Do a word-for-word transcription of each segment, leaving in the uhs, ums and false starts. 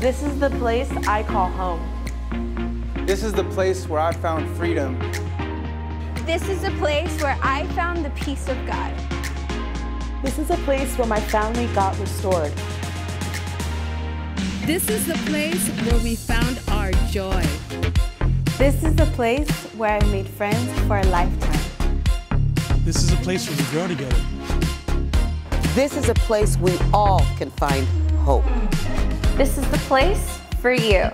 This is the place I call home. This is the place where I found freedom. This is the place where I found the peace of God. This is a place where my family got restored. This is the place where we found our joy. This is the place where I made friends for a lifetime. This is a place where we grow together. This is a place we all can find hope. This is the place for you.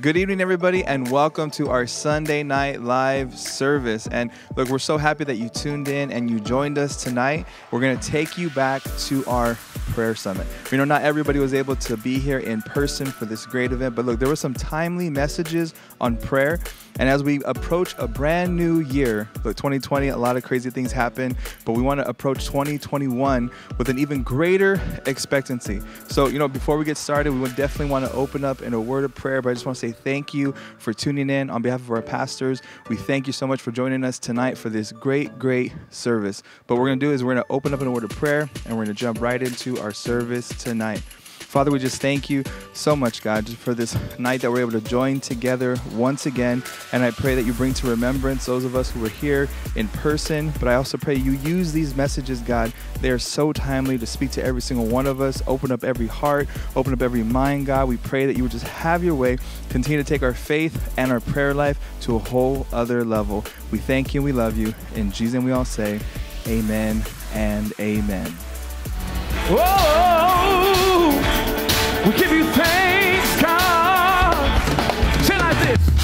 Good evening, everybody, and welcome to our Sunday Night Live service. And look, we're so happy that you tuned in and you joined us tonight. We're going to take you back to our prayer summit. You know, not everybody was able to be here in person for this great event, but look, there were some timely messages on prayer. And as we approach a brand new year, look, twenty twenty, a lot of crazy things happen, but we want to approach twenty twenty-one with an even greater expectancy. So, you know, before we get started, we would definitely want to open up in a word of prayer, but I just want to say thank you for tuning in. On behalf of our pastors, we thank you so much for joining us tonight for this great, great service. But what we're going to do is we're going to open up in a word of prayer, and we're going to jump right into our service tonight. Father, we just thank you so much, God, just for this night that we're able to join together once again. And I pray that you bring to remembrance those of us who were here in person. But I also pray you use these messages, God. They are so timely to speak to every single one of us, open up every heart, open up every mind, God. We pray that you would just have your way, continue to take our faith and our prayer life to a whole other level. We thank you and we love you. In Jesus' name we all say amen and amen. Whoa! We give you thanks, God. Say like this.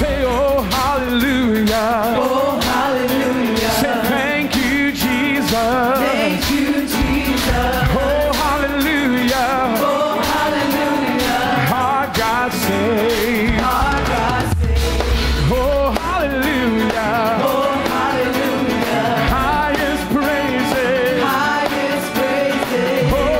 Say, oh, hallelujah. Oh, hallelujah. Say, thank you, Jesus. Thank you, Jesus. Oh, hallelujah. Oh, hallelujah. Our God saved. Our God saved. Oh, hallelujah. Oh, hallelujah. Highest praises. Highest praises. Oh,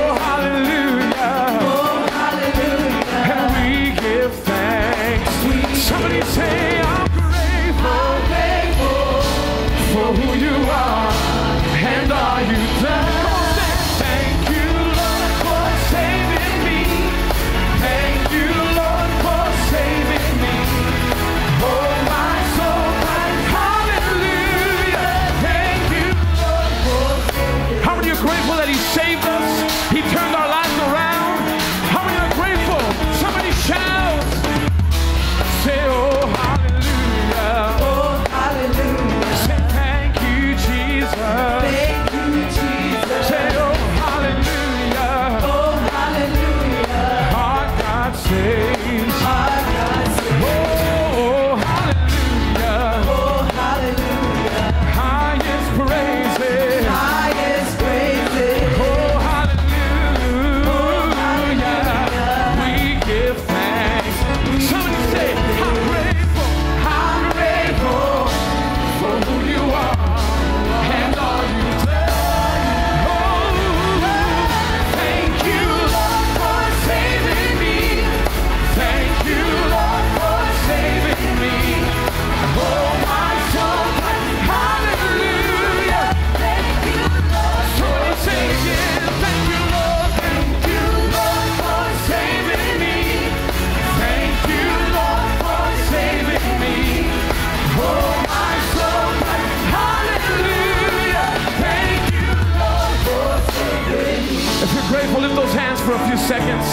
seconds.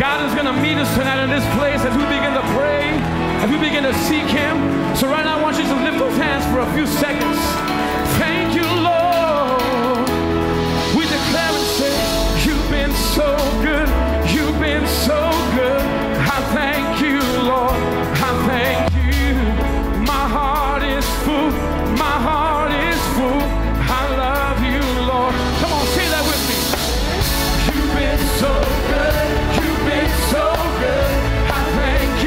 God is going to meet us tonight in this place as we begin to pray, as we begin to seek him. So right now I want you to lift those hands for a few seconds. Thank you, Lord. We declare and say, you've been so good. You've been so good. I thank you, Lord. I thank you. My heart is full. My heart is full. I love you, Lord. Come on, say that with me. You've been so good, you've been so good, I thank you.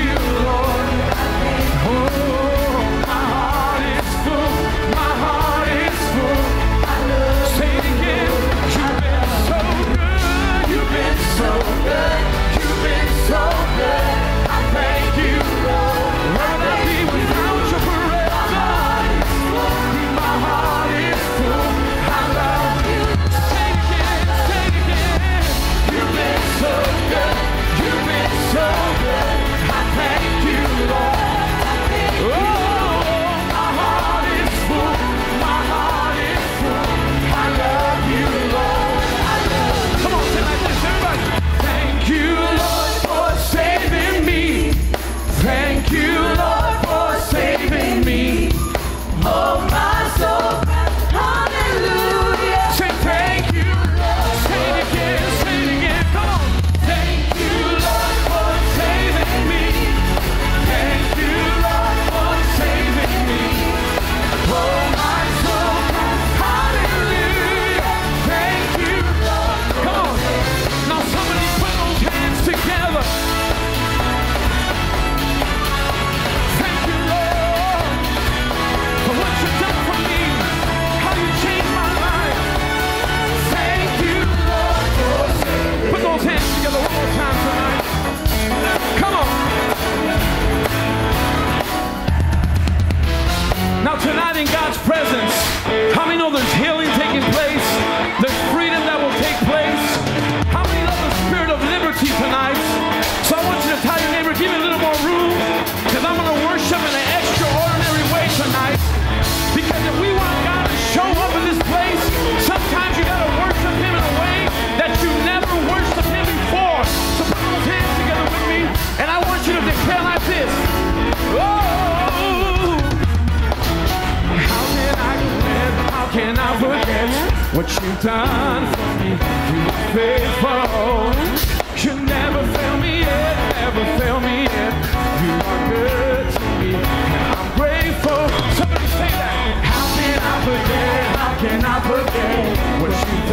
What you've done for me, you are faithful. You never fail me yet, never fail me yet. You are good to me, and I'm grateful. Somebody say that. How can I forget? How can I forget what you've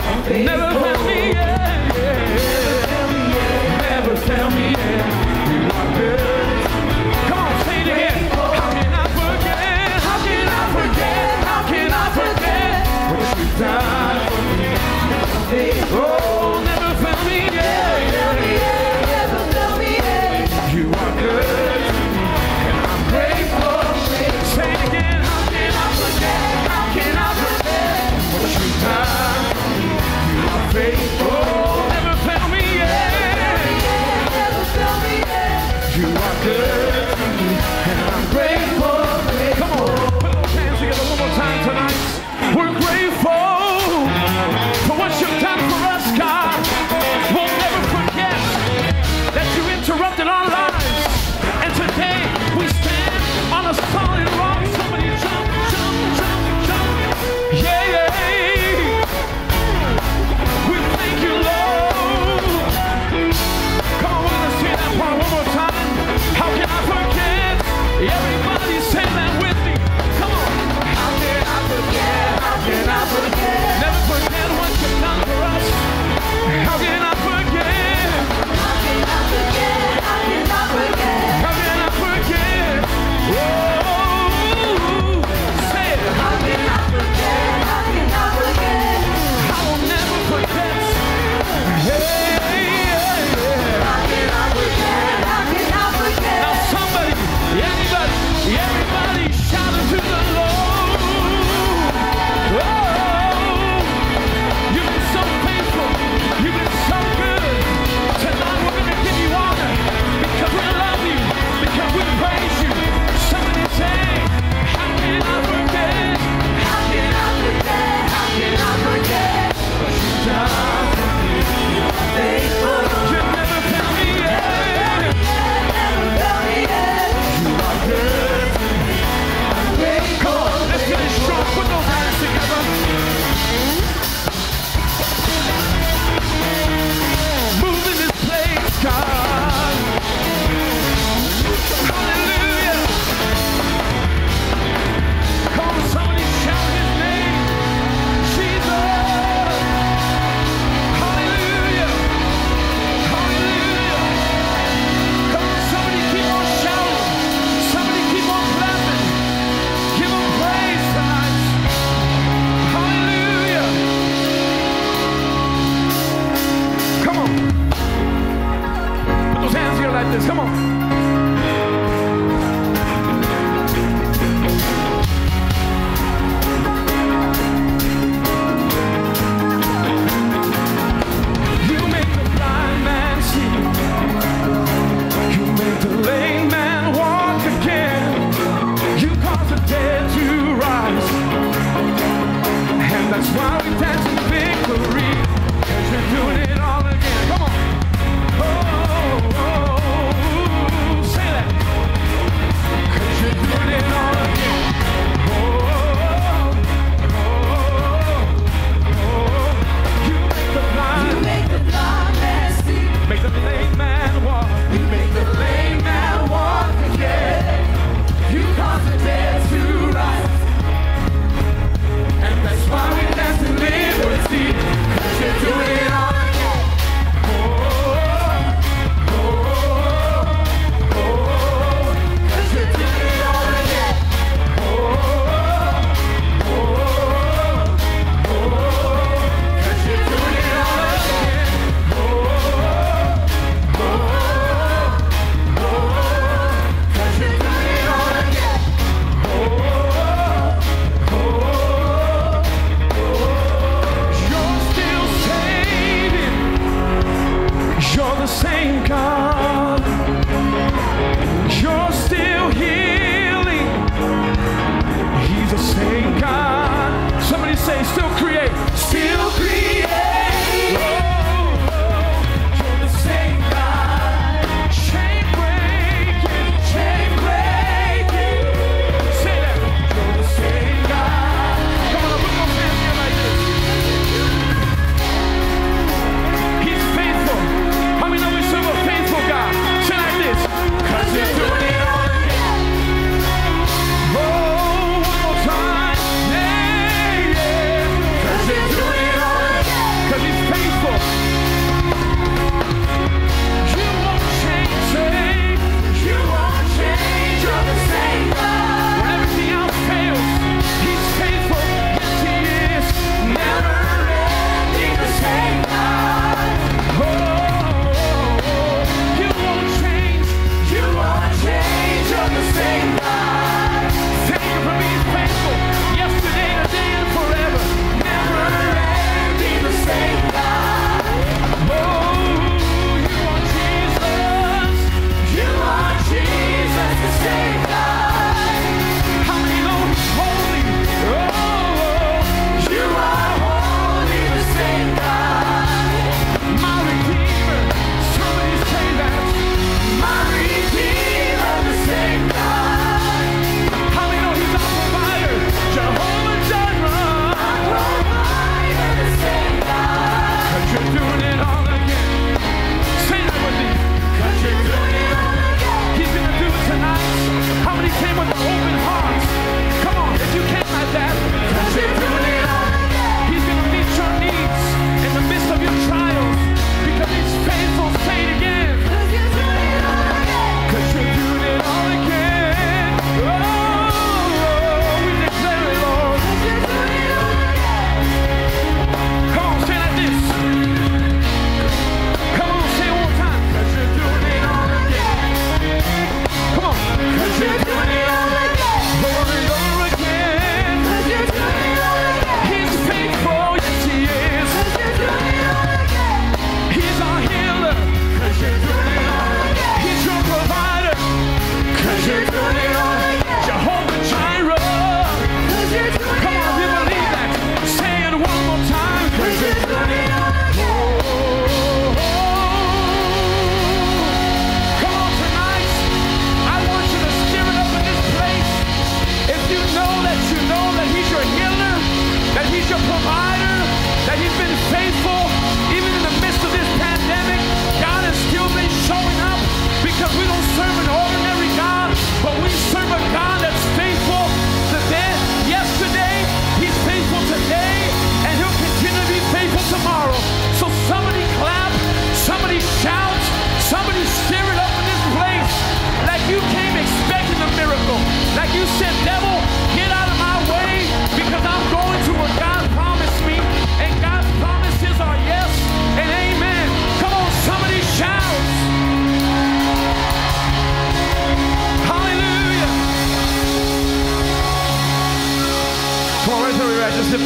done for me? Never fail me yet, yeah. Never fail me yet. You are good. Come on, say it again. How can I forget? How can I forget? How can I forget what you've done for me? Oh, never fail me yet. Never fail me yet. You are good, and I'm grateful. Say it again. How can I forget? How can I forget what you've done for me? You are faithful. You are good to me, and I'm grateful. Come on, put those hands together one more time tonight. We're grateful for what you've done for us, God. We'll never forget that you interrupted our lives, and today we stand on a solid rock. Somebody jump, jump, jump, jump. Yeah, yeah. We thank you, Lord. Come on, let's hear that part one more time. How can I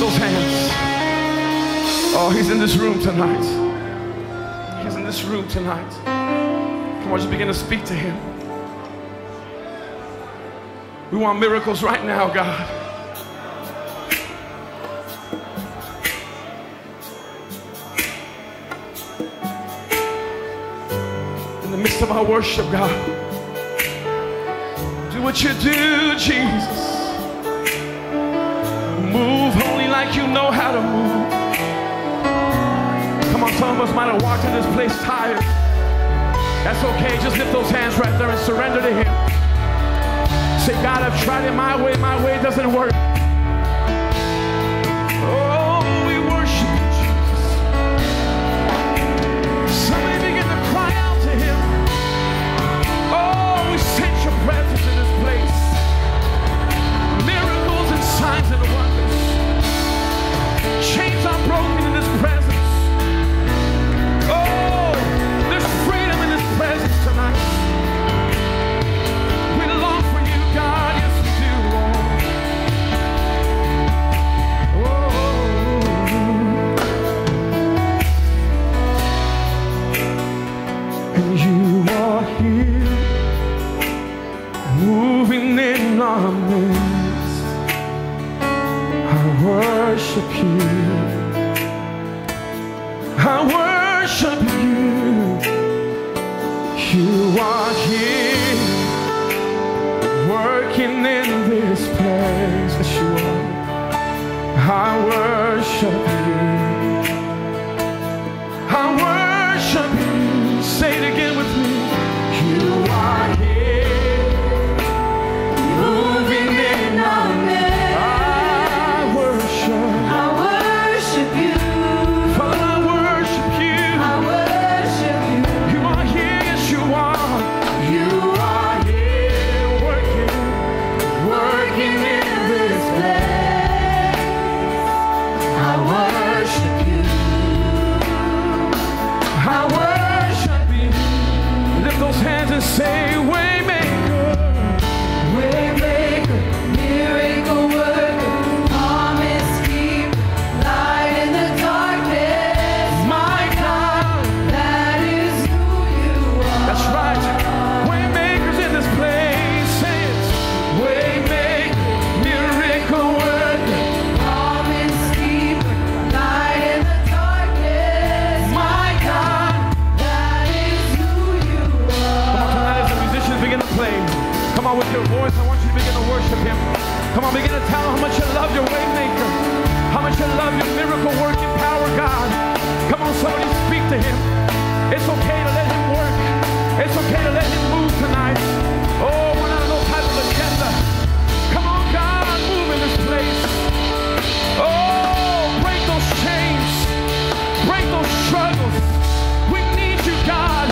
those hands. Oh, he's in this room tonight. He's in this room tonight. Come on, just begin to speak to him. We want miracles right now, God. Midst of our worship, God, do what you do, Jesus. Move only like you know how to move. Come on, some of us might have walked in this place tired. That's okay, just lift those hands right there and surrender to him. Say, God, I've tried it my way, my way doesn't work. Oh, we worship you, Jesus. Somebody begin to cry out to him. Sense your presence in this place. Miracles and signs and wonders. Chains are broken in this presence. Oh, there's freedom in this presence tonight. We long for you, God. Yes, we do. Oh. And you are here, moving in our midst. I worship you. I worship you. You are here, working in this place. Yes, you are. I worship you. I worship you. Say it again with me. You are here. Say, waymaker, waymaker, miracle worker, promise keeper, light in the darkness. My God, that is who you are. That's right. Waymakers in this place. Say it. Waymaker, miracle worker, promise keeper, light in the darkness. My God, that is who you are. Come on, with your voice, I want you to begin to worship him. Come on, begin to tell him how much you love your way maker, how much you love your miracle working power, God. Come on, somebody speak to him. It's okay to let him work. It's okay to let him move tonight. Oh, we're not on no type of agenda. Come on, God, move in this place. Oh, break those chains. Break those struggles. We need you, God.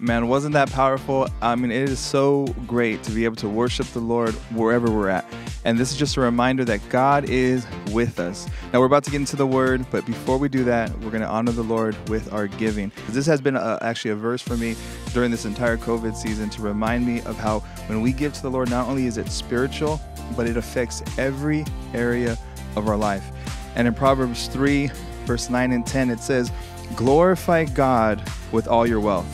Man, wasn't that powerful? I mean, it is so great to be able to worship the Lord wherever we're at. And this is just a reminder that God is with us. Now, we're about to get into the Word, but before we do that, we're going to honor the Lord with our giving. This has been a, actually a verse for me during this entire COVID season to remind me of how when we give to the Lord, not only is it spiritual, but it affects every area of our life. And in Proverbs three, verse nine and ten, it says, "Glorify God with all your wealth.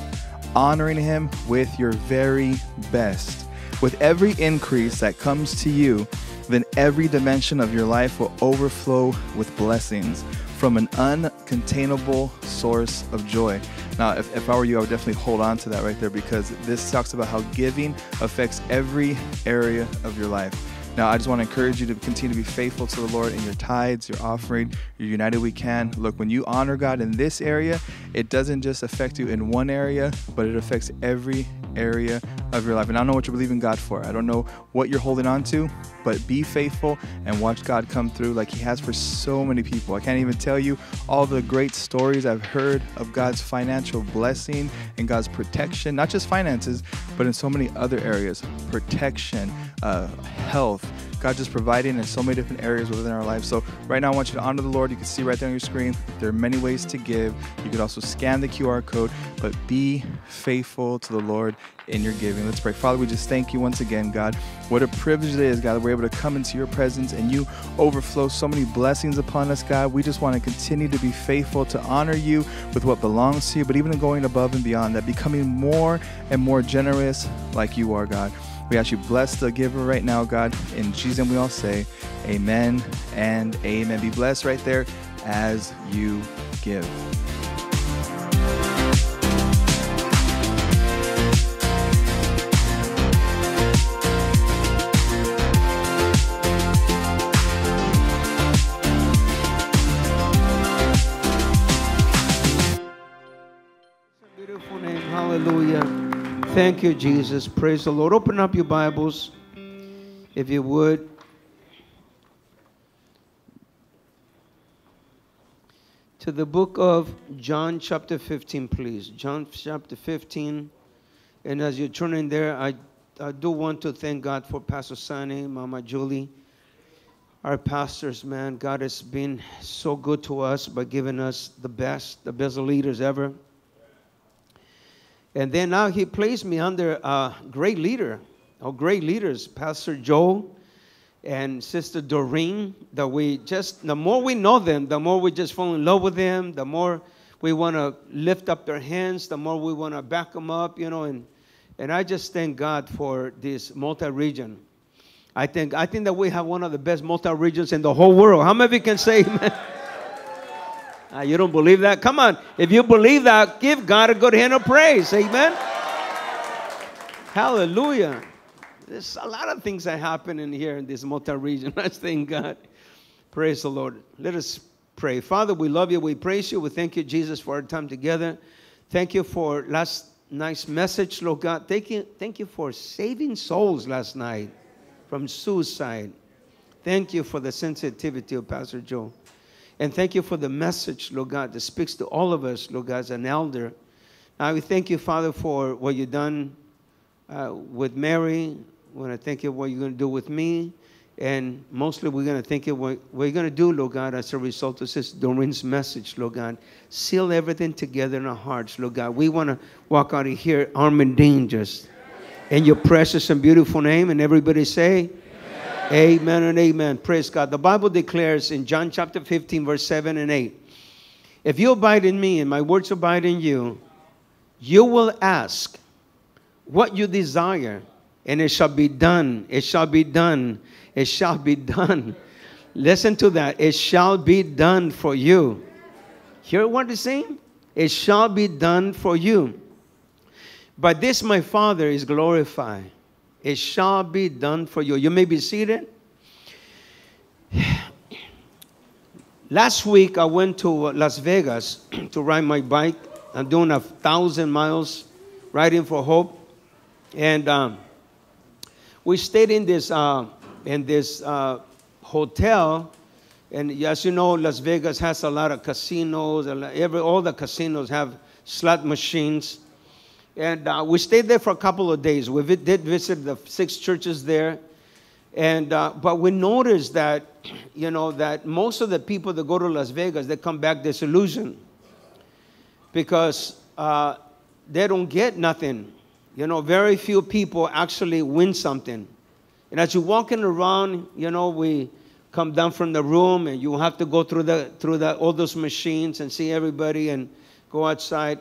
honoring Him with your very best. With every increase that comes to you, then every dimension of your life will overflow with blessings from an uncontainable source of joy. Now, if, if I were you, I would definitely hold on to that right there, because this talks about how giving affects every area of your life. Now, I just want to encourage you to continue to be faithful to the Lord in your tithes, your offering, your United We Can. Look, when you honor God in this area, it doesn't just affect you in one area, but it affects every area of your life. And I don't know what you're believing God for. I don't know what you're holding on to, but be faithful and watch God come through like He has for so many people. I can't even tell you all the great stories I've heard of God's financial blessing and God's protection, not just finances, but in so many other areas, protection, uh, health, God just providing in so many different areas within our lives. So right now I want you to honor the Lord. You can see right there on your screen, there are many ways to give. You can also scan the Q R code, but be faithful to the Lord in your giving. Let's pray. Father, we just thank You once again, God. What a privilege it is, God, that we're able to come into Your presence and You overflow so many blessings upon us, God. We just want to continue to be faithful to honor You with what belongs to You, but even going above and beyond that, becoming more and more generous like You are, God. We ask You bless the giver right now, God. In Jesus' name we all say amen and amen. Be blessed right there as you give. Beautiful name. Hallelujah. Thank you, Jesus. Praise the Lord. Open up your Bibles, if you would, to the book of John chapter fifteen, please. John chapter fifteen. And as you're turning there, I, I do want to thank God for Pastor Sonny, Mama Julie, our pastors, man. God has been so good to us by giving us the best, the best leaders ever. And then now He placed me under a great leader, or great leaders, Pastor Joe and Sister Doreen, that we just, the more we know them, the more we just fall in love with them, the more we want to lift up their hands, the more we want to back them up, you know. And, and I just thank God for this multi-region. I think, I think that we have one of the best multi-regions in the whole world. How many of you can say amen? Uh, you don't believe that? Come on. If you believe that, give God a good hand of praise. Amen? Hallelujah. There's a lot of things that happen in here in this multi-region. I thank God. Praise the Lord. Let us pray. Father, we love You. We praise You. We thank You, Jesus, for our time together. Thank You for last night's message, Lord God. Thank You, thank You for saving souls last night from suicide. Thank You for the sensitivity of Pastor Joe. And thank You for the message, Lord God, that speaks to all of us, Lord God, as an elder. Now, we thank You, Father, for what You've done uh, with Mary. We're going to thank You for what You're going to do with me. And mostly, we're going to thank You what, what You're going to do, Lord God, as a result of Sister Doreen's message, Lord God. Seal everything together in our hearts, Lord God. We want to walk out of here armed and dangerous. In Your precious and beautiful name. And everybody say, amen and amen. Praise God. The Bible declares in John chapter fifteen, verse seven and eight, if you abide in Me and My words abide in you, you will ask what you desire, and it shall be done. It shall be done. It shall be done. Listen to that. It shall be done for you. Hear what it's saying? It shall be done for you. By this My Father is glorified. It shall be done for you. You may be seated. Last week, I went to Las Vegas to ride my bike. I'm doing a thousand miles riding for hope. And um, we stayed in this, uh, in this uh, hotel. And as you know, Las Vegas has a lot of casinos. Every, all the casinos have slot machines. And uh, we stayed there for a couple of days. We vi did visit the six churches there. And, uh, but we noticed that, you know, that most of the people that go to Las Vegas, they come back disillusioned. Because uh, they don't get nothing. You know, very few people actually win something. And as you're walking around, you know, we come down from the room and you have to go through, the, through the, all those machines and see everybody and go outside.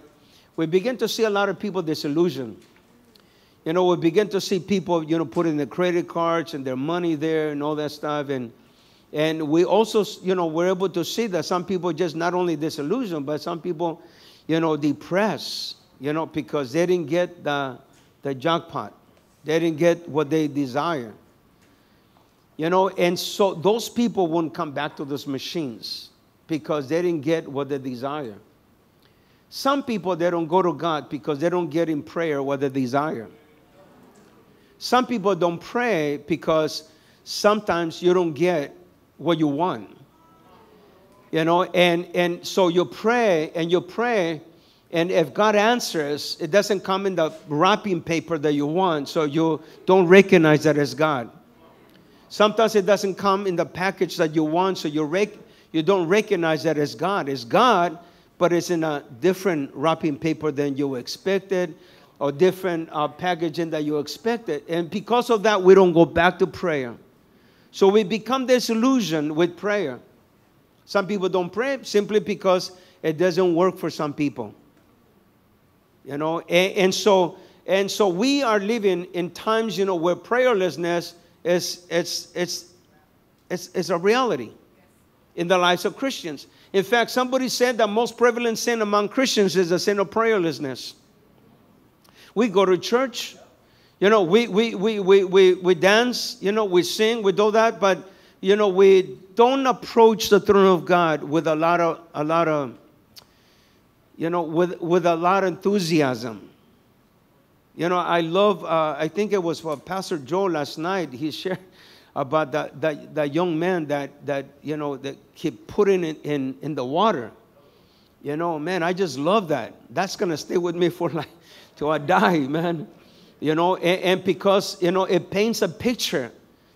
we begin to see a lot of people disillusioned. You know, we begin to see people, you know, putting their credit cards and their money there and all that stuff. And and we also, you know, we're able to see that some people just not only disillusioned, but some people, you know, depressed, you know, because they didn't get the, the jackpot. They didn't get what they desire. You know, and so those people won't come back to those machines because they didn't get what they desire. Some people, they don't go to God because they don't get in prayer what they desire. Some people don't pray because sometimes you don't get what you want. You know, and, and so you pray and you pray, and if God answers, it doesn't come in the wrapping paper that you want, so you don't recognize that as God. Sometimes it doesn't come in the package that you want, so you, rec you don't recognize that as God. It's God, but it's in a different wrapping paper than you expected, or different uh, packaging that you expected. And because of that, we don't go back to prayer. So we become disillusioned with prayer. Some people don't pray simply because it doesn't work for some people. You know, and, and so and so we are living in times, you know, where prayerlessness is it's it's it's it's a reality in the lives of Christians. In fact, somebody said that most prevalent sin among Christians is the sin of prayerlessness. We go to church, you know, we we we we we, we dance, you know, we sing, we do that, but you know, we don't approach the throne of God with a lot of a lot of you know, with, with a lot of enthusiasm. You know, I love, uh, I think it was for Pastor Joe last night, he shared about that, that, that young man that, that, you know, that kept putting it in, in the water. You know, man, I just love that. That's going to stay with me for like, till I die, man. You know, and, and because, you know, it paints a picture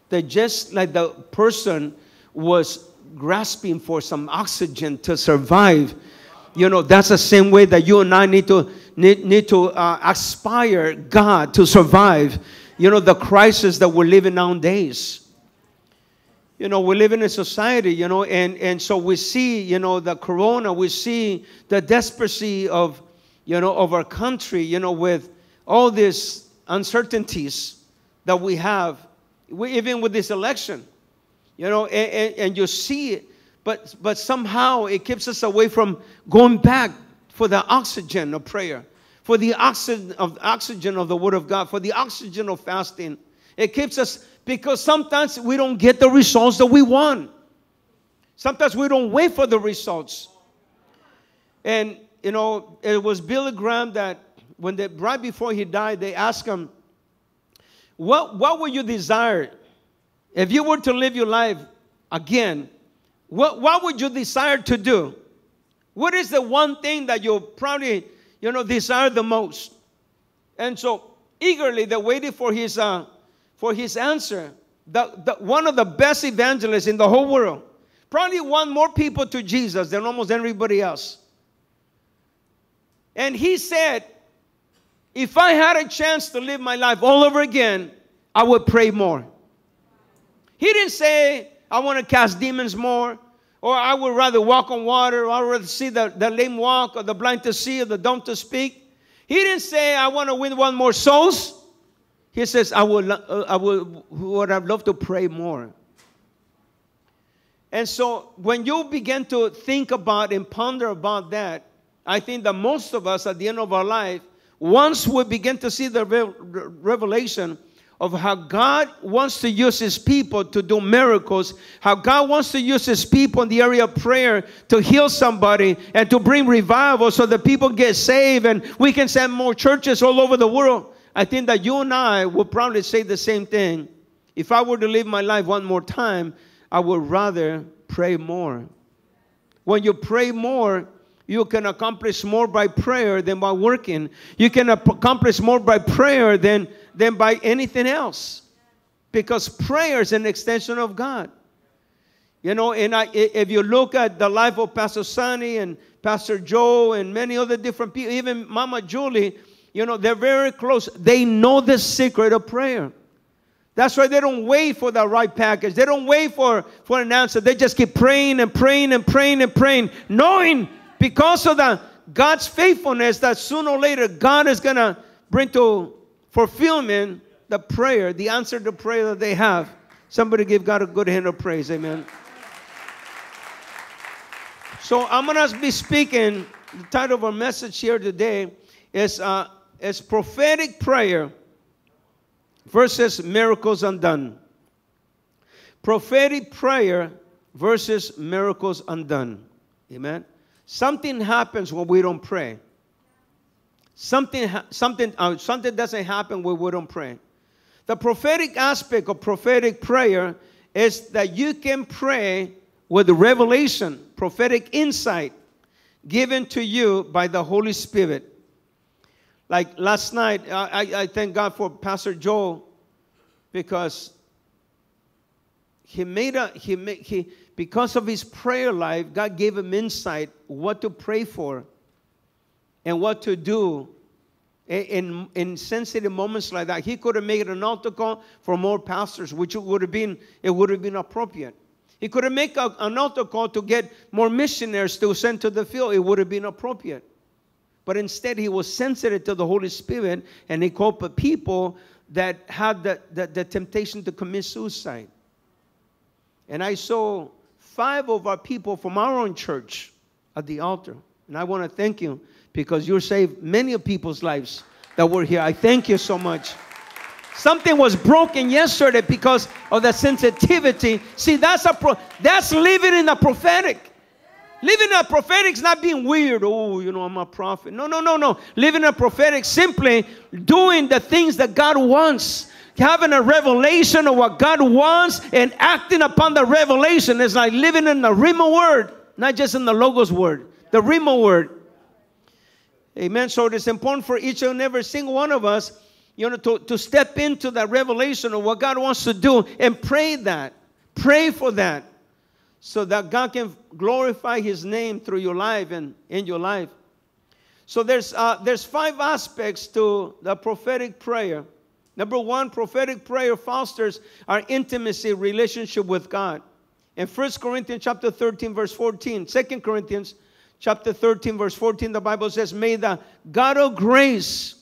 that just like the person was grasping for some oxygen to survive. You know, that's the same way that you and I need to need, need to uh, aspire God to survive, you know, the crisis that we're living nowadays. You know, we're living in society, you know, and, and so we see, you know, the corona, we see the desperacy of, you know, of our country, you know, with all these uncertainties that we have, we, even with this election, you know, and, and, and you see it. But, but somehow it keeps us away from going back for the oxygen of prayer, for the oxygen of, oxygen of the Word of God, for the oxygen of fasting. It keeps us, because sometimes we don't get the results that we want. Sometimes we don't wait for the results. And, you know, it was Billy Graham that when they, right before he died, they asked him, what, what would you desire if you were to live your life again? What, what would you desire to do? What is the one thing that you probably, you know, desire the most? And so eagerly they waited for his, uh, for his answer. The, the, one of the best evangelists in the whole world. Probably won more people to Jesus than almost everybody else. And he said, if I had a chance to live my life all over again, I would pray more. He didn't say, I want to cast demons more. Or I would rather walk on water, or I would rather see the, the lame walk, or the blind to see, or the dumb to speak. He didn't say, I want to win one more souls. He says, I would, uh, I would, would have loved to pray more. And so when you begin to think about and ponder about that, I think that most of us at the end of our life, once we begin to see the re revelation of how God wants to use His people to do miracles, how God wants to use His people in the area of prayer to heal somebody and to bring revival so that people get saved and we can send more churches all over the world. I think that you and I will probably say the same thing. If I were to live my life one more time, I would rather pray more. When you pray more, you can accomplish more by prayer than by working. You can accomplish more by prayer than than by anything else, because prayer is an extension of God. You know, and I, if you look at the life of Pastor Sonny and Pastor Joe and many other different people, even Mama Julie, you know, they're very close. They know the secret of prayer. That's why they don't wait for the right package. They don't wait for, for an answer. They just keep praying and praying and praying and praying, knowing because of the God's faithfulness that sooner or later God is going to bring to fulfillment the prayer, the answer to prayer that they have. Somebody give God a good hand of praise. Amen. So I'm going to be speaking. The title of our message here today is, uh, is prophetic prayer versus miracles undone. Prophetic prayer versus miracles undone. Amen. Something happens when we don't pray. Something, something, uh, something doesn't happen when we don't pray. The prophetic aspect of prophetic prayer is that you can pray with revelation, prophetic insight given to you by the Holy Spirit. Like last night, I, I thank God for Pastor Joe, because he made a, he made, he, because of his prayer life, God gave him insight what to pray for and what to do in, in sensitive moments like that. He could have made an altar call for more pastors, which would have been, it would have been appropriate. He could have made a, an altar call to get more missionaries to send to the field. It would have been appropriate. But instead, he was sensitive to the Holy Spirit, and he called for people that had the, the, the temptation to commit suicide. And I saw five of our people from our own church at the altar. And I want to thank you, because you saved many of people's lives that were here. I thank you so much. Something was broken yesterday because of the sensitivity. See, that's a pro that's living in the prophetic. Living in the prophetic is not being weird. Oh, you know, I'm a prophet. No, no, no, no. Living in the prophetic, simply doing the things that God wants. Having a revelation of what God wants and acting upon the revelation is like living in the Rhema word, not just in the Logos word, the Rhema word. Amen. So it is important for each and every single one of us, you know, to, to step into that revelation of what God wants to do and pray that. Pray for that, so that God can glorify His name through your life and in your life. So there's, uh, there's five aspects to the prophetic prayer. Number one, prophetic prayer fosters our intimacy relationship with God. In First Corinthians chapter thirteen, verse fourteen, Second Corinthians chapter thirteen, verse fourteen, the Bible says, may the God of grace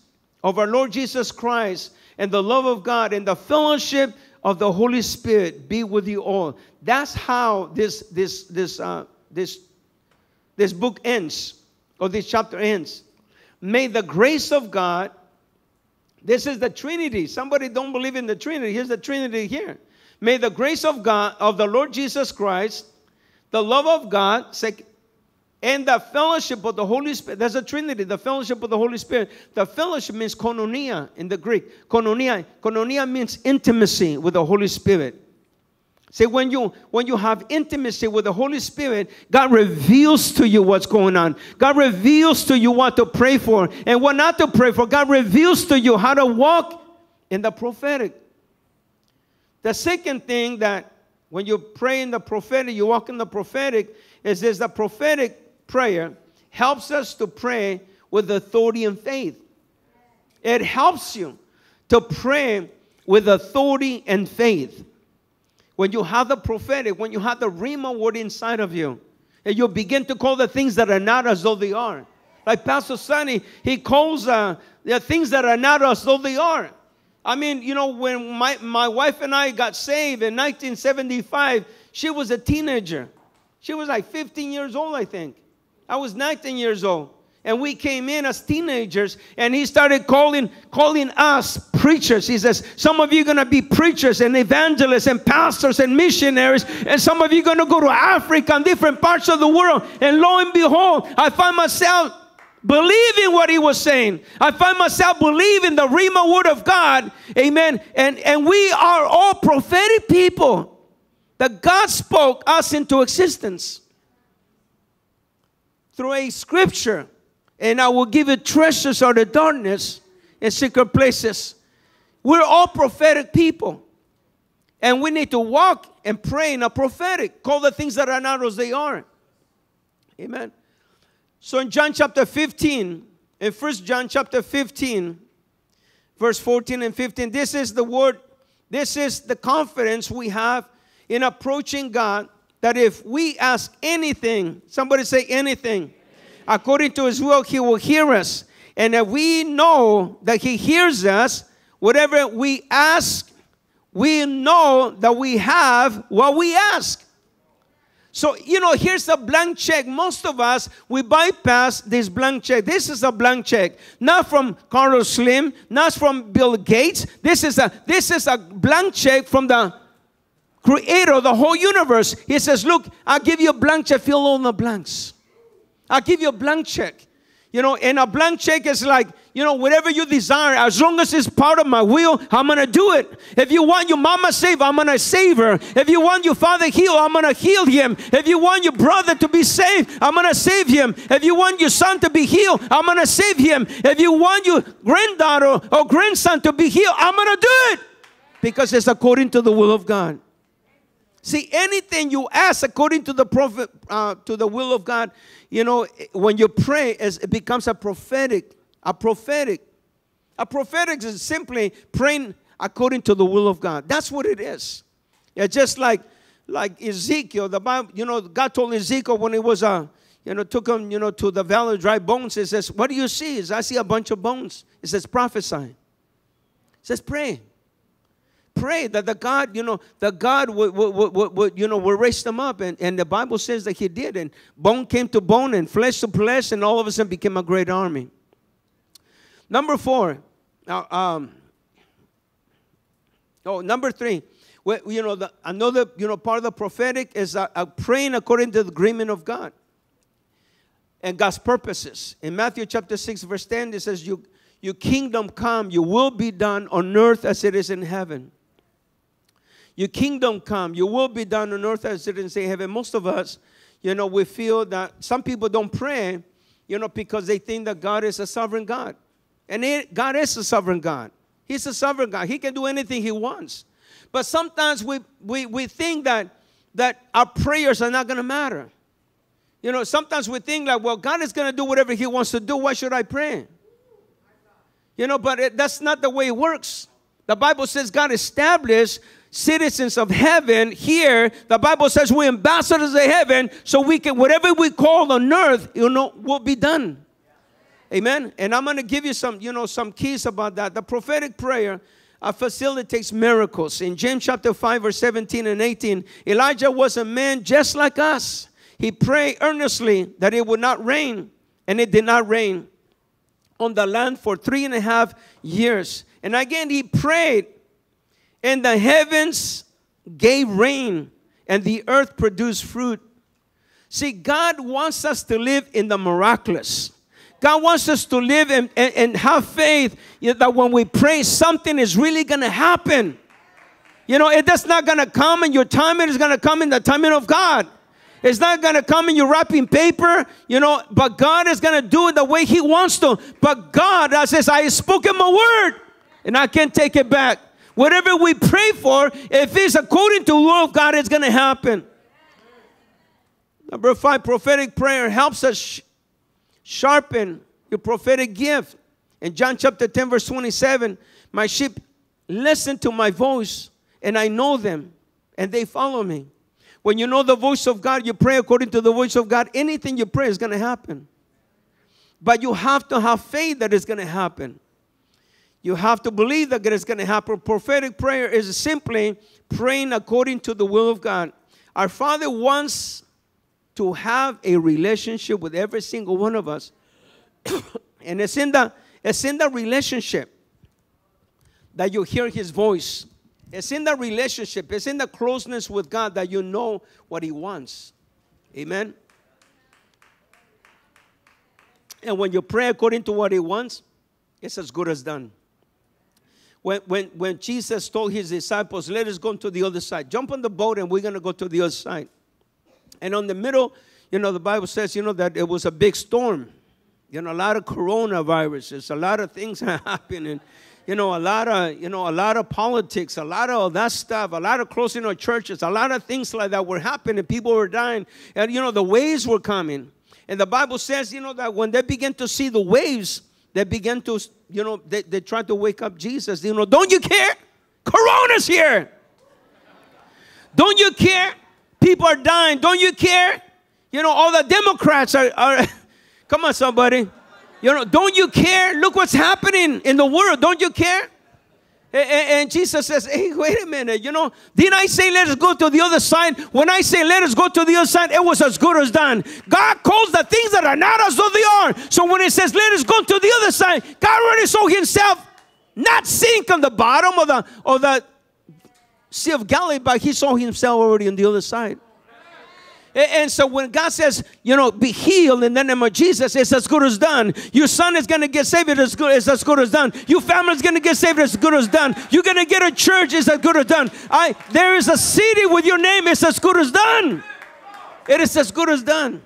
of our Lord Jesus Christ and the love of God and the fellowship of the Holy Spirit be with you all. That's how this, this, this, uh, this, this book ends, or this chapter ends. May the grace of God. This is the Trinity. Somebody don't believe in the Trinity. Here's the Trinity here. May the grace of God, of the Lord Jesus Christ, the love of God, and the fellowship of the Holy Spirit. There's a Trinity, the fellowship of the Holy Spirit. The fellowship means koinonia in the Greek. Koinonia, koinonia means intimacy with the Holy Spirit. See, when you, when you have intimacy with the Holy Spirit, God reveals to you what's going on. God reveals to you what to pray for and what not to pray for. God reveals to you how to walk in the prophetic. The second thing that when you pray in the prophetic, you walk in the prophetic, is this: the prophetic prayer helps us to pray with authority and faith. It helps you to pray with authority and faith. When you have the prophetic, when you have the Rhema word inside of you, and you begin to call the things that are not as though they are. Like Pastor Sonny, he calls uh, the things that are not as though they are. I mean, you know, when my, my wife and I got saved in nineteen seventy-five, she was a teenager. She was like fifteen years old, I think. I was nineteen years old. And we came in as teenagers, and he started calling, calling us preachers. He says, some of you are going to be preachers and evangelists and pastors and missionaries, and some of you are going to go to Africa and different parts of the world. And lo and behold, I find myself believing what he was saying. I find myself believing the Rhema word of God. Amen. And, and we are all prophetic people that God spoke us into existence through a scripture. And I will give you treasures out of darkness in secret places. We're all prophetic people. And we need to walk and pray in a prophetic. Call the things that are not as they are. Amen. So in John chapter fifteen, in First John chapter fifteen, verse fourteen and fifteen, this is the word, this is the confidence we have in approaching God, that if we ask anything, somebody say anything. according to his will, he will hear us. And if we know that he hears us, whatever we ask, we know that we have what we ask. So, you know, here's a blank check. Most of us, we bypass this blank check. This is a blank check. Not from Carlos Slim, not from Bill Gates. This is a, this is a blank check from the creator of the whole universe. He says, look, I'll give you a blank check. Fill all the blanks. I'll give you a blank check. You know, and a blank check is like, you know, whatever you desire, as long as it's part of my will, I'm going to do it. If you want your mama saved, I'm going to save her. If you want your father healed, I'm going to heal him. If you want your brother to be saved, I'm going to save him. If you want your son to be healed, I'm going to save him. If you want your granddaughter or grandson to be healed, I'm going to do it. Because it's according to the will of God. See, anything you ask according to the prophet, uh, to the will of God, you know, when you pray, it becomes a prophetic. A prophetic. A prophetic is simply praying according to the will of God. That's what it is. It's just like, like Ezekiel, the Bible, you know, God told Ezekiel when he was, uh, you know, took him, you know, to the valley of dry bones. He says, what do you see? He says, I see a bunch of bones. He says, prophesy. He says, pray. Pray that the God, you know, the God would, would, would, would, you know, would raise them up. And, and the Bible says that he did. And bone came to bone and flesh to flesh. And all of a sudden became a great army. Number four. Now, um, oh, number three. Well, you know, the, another, you know, part of the prophetic is uh, uh, praying according to the agreement of God and God's purposes. In Matthew chapter six, verse ten, it says, you, your kingdom come, your will be done on earth as it is in heaven. Your kingdom come, your will be done on earth as it is in heaven. Most of us, you know, we feel that some people don't pray, you know, because they think that God is a sovereign God. And it, God is a sovereign God. He's a sovereign God. He can do anything he wants. But sometimes we, we, we think that, that our prayers are not going to matter. You know, sometimes we think like, well, God is going to do whatever he wants to do. Why should I pray? You know, but it, that's not the way it works. The Bible says God established citizens of heaven here. The Bible says we're ambassadors of heaven, so we can, whatever we call on earth, you know, will be done. Amen. And I'm going to give you some, you know, some keys about that. The prophetic prayer uh, facilitates miracles. In James chapter five, verse seventeen and eighteen, Elijah was a man just like us. He prayed earnestly that it would not rain, and it did not rain on the land for three and a half years. And again, he prayed, and the heavens gave rain, and the earth produced fruit. See, God wants us to live in the miraculous. God wants us to live and, and, and have faith, you know, that when we pray, something is really going to happen. You know, it, that's not going to come in your timing. It's going to come in the timing of God. It's not going to come in your wrapping paper, you know, but God is going to do it the way he wants to. But God, I says, I spoke in my word, and I can't take it back. Whatever we pray for, if it's according to the will of God, it's going to happen. Number five, prophetic prayer helps us sh sharpen your prophetic gift. In John chapter ten, verse twenty-seven, my sheep listen to my voice, and I know them, and they follow me. When you know the voice of God, you pray according to the voice of God. Anything you pray is going to happen. But you have to have faith that it's going to happen. You have to believe that it's going to happen. Prophetic prayer is simply praying according to the will of God. Our Father wants to have a relationship with every single one of us. And it's in the, it's in the relationship that you hear his voice. It's in the relationship. It's in the closeness with God that you know what he wants. Amen? And when you pray according to what he wants, it's as good as done. When, when, when Jesus told his disciples, let us go to the other side. Jump on the boat and we're going to go to the other side. And on the middle, you know, the Bible says, you know, that it was a big storm. You know, a lot of coronaviruses, a lot of things are happening. You know, a lot of, you know, a lot of politics, a lot of that stuff, a lot of closing of churches, a lot of things like that were happening. People were dying. And, you know, the waves were coming. And the Bible says, you know, that when they began to see the waves, they began to, you know, they, they tried to wake up Jesus. You know, don't you care? Corona's here. Don't you care? People are dying. Don't you care? You know, all the Democrats are, are Come on, somebody. You know, don't you care? Look what's happening in the world. Don't you care? And, and Jesus says, hey, wait a minute. You know, didn't I say let us go to the other side? When I say let us go to the other side, it was as good as done. God calls the things that are not as though they are. So when it says let us go to the other side, God already saw himself not sink on the bottom of the, of the Sea of Galilee, but he saw himself already on the other side. And so when God says, you know, be healed in the name of Jesus, it's as good as done. Your son is going to get saved, it's as good, it's as good as done. Your family is going to get saved, it's as good as done. You're going to get a church, it's as good as done. I, there is a city with your name, it's as good as done. It is as good as done.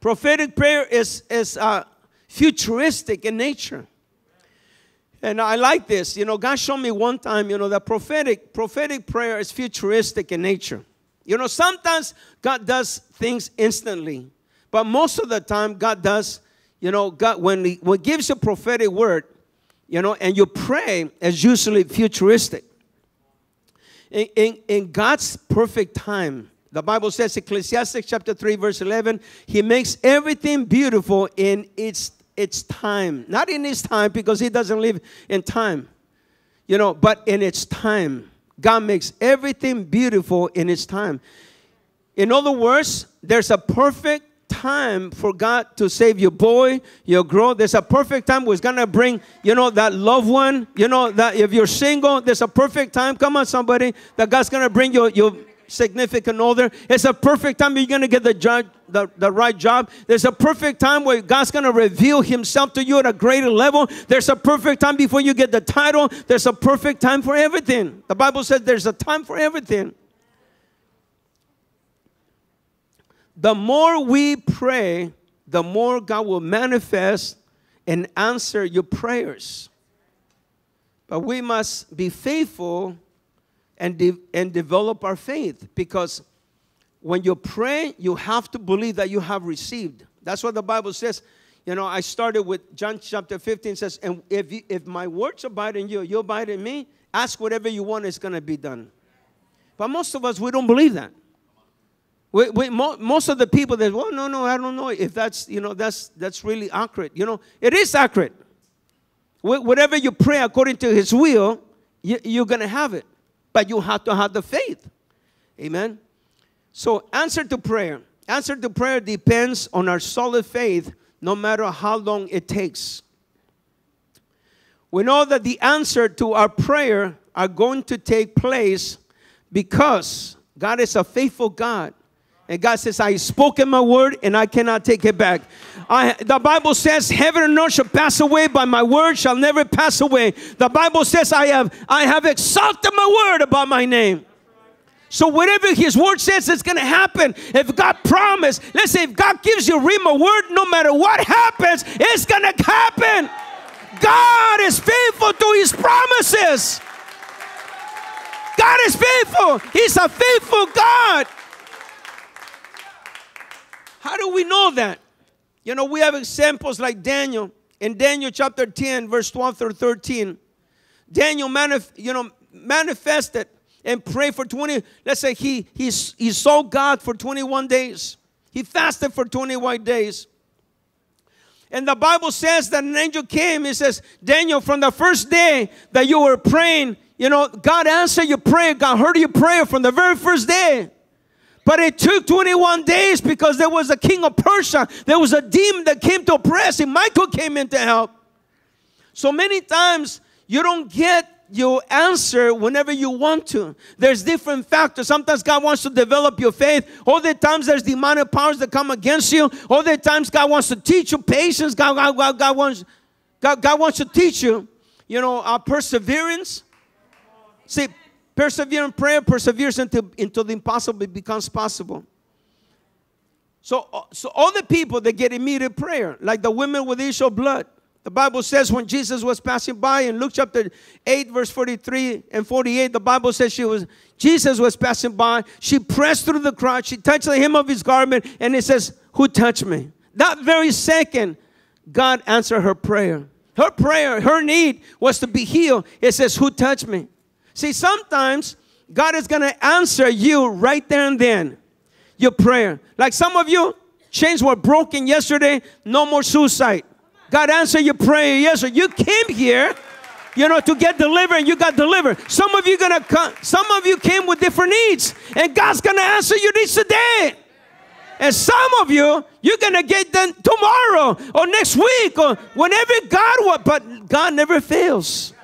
Prophetic prayer is, is uh, futuristic in nature. And I like this. You know, God showed me one time, you know, that prophetic, prophetic prayer is futuristic in nature. You know, sometimes God does things instantly, but most of the time God does, you know, God, when he, when he gives you a prophetic word, you know, and you pray, is usually futuristic. In, in, in God's perfect time, the Bible says, Ecclesiastes chapter three, verse eleven, he makes everything beautiful in its, its time. Not in his time, because he doesn't live in time, you know, but in its time. God makes everything beautiful in his time. In other words, there's a perfect time for God to save your boy, your girl. There's a perfect time where it's going to bring, you know, that loved one. You know, that if you're single, there's a perfect time. Come on, somebody. That God's going to bring your, your significant other. It's a perfect time you're going to get the job, the, the right job. There's a perfect time where God's going to reveal himself to you at a greater level. There's a perfect time before you get the title. There's a perfect time for everything. The Bible says there's a time for everything. The more we pray, the more God will manifest and answer your prayers. But we must be faithful and, de and develop our faith, because when you pray, you have to believe that you have received. That's what the Bible says. You know, I started with John chapter fifteen says, and if, you, if my words abide in you, you abide in me, ask whatever you want, it's going to be done. But most of us, we don't believe that. We, we, mo most of the people that, well, no, no, I don't know if that's, you know, that's, that's really accurate. You know, it is accurate. Wh whatever you pray according to his will, you, you're going to have it. But you have to have the faith. Amen. So answer to prayer. Answer to prayer depends on our solid faith, no matter how long it takes. We know that the answer to our prayer are going to take place because God is a faithful God. And God says, I spoke in my word and I cannot take it back. I, the Bible says, heaven and earth shall pass away, but my word shall never pass away. The Bible says, I have, I have exalted my word above my name. So whatever his word says, it's going to happen. If God promised, let's say if God gives you Rhema word, no matter what happens, it's going to happen. God is faithful to his promises. God is faithful. He's a faithful God. How do we know that? You know, we have examples like Daniel. In Daniel chapter ten, verse twelve through thirteen, Daniel manif you know, manifested and pray for twenty, let's say he, he, he saw God for twenty-one days. He fasted for twenty-one days. And the Bible says that an angel came. It says, Daniel, from the first day that you were praying, you know, God answered your prayer. God heard your prayer from the very first day. But it took twenty-one days because there was a king of Persia. There was a demon that came to oppress him. Michael came in to help. So many times you don't get you answer whenever you want to. There's different factors. Sometimes God wants to develop your faith. Other times there's demonic powers that come against you. Other times God wants to teach you patience. God, God, God, God, wants, God, God wants to teach you, you know, uh, perseverance. See, persevering prayer perseveres until, until the impossible becomes possible. So, so all the people that get immediate prayer, like the women with the issue of blood, the Bible says when Jesus was passing by in Luke chapter eight, verse forty-three and forty-eight, the Bible says she was, Jesus was passing by. She pressed through the crowd. She touched the hem of his garment, and it says, who touched me? That very second, God answered her prayer. Her prayer, her need was to be healed. It says, who touched me? See, sometimes God is going to answer you right there and then, your prayer. Like some of you, Chains were broken yesterday. No more suicide. God answered your prayer. Yes, sir. You came here, you know, to get delivered, and you got delivered. Some of you gonna come. Some of you came with different needs, and God's gonna answer your needs today. And some of you, you're gonna get them tomorrow or next week or whenever God will. But God never fails.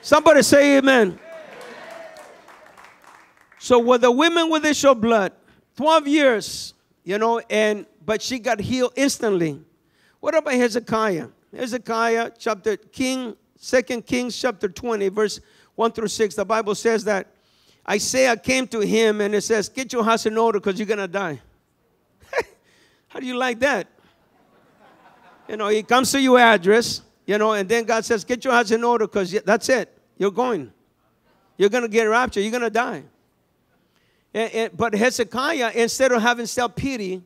Somebody say amen. So with the women with issue of blood, twelve years, you know, and but she got healed instantly. What about Hezekiah? Hezekiah, chapter King, Second Kings chapter twenty, verse one through six. The Bible says that Isaiah came to him and it says, get your house in order because you're going to die. How do you like that? You know, he comes to your address, you know, and then God says, get your house in order because that's it. You're going. You're going to get raptured. You're going to die. And, and, but Hezekiah, instead of having self-pity,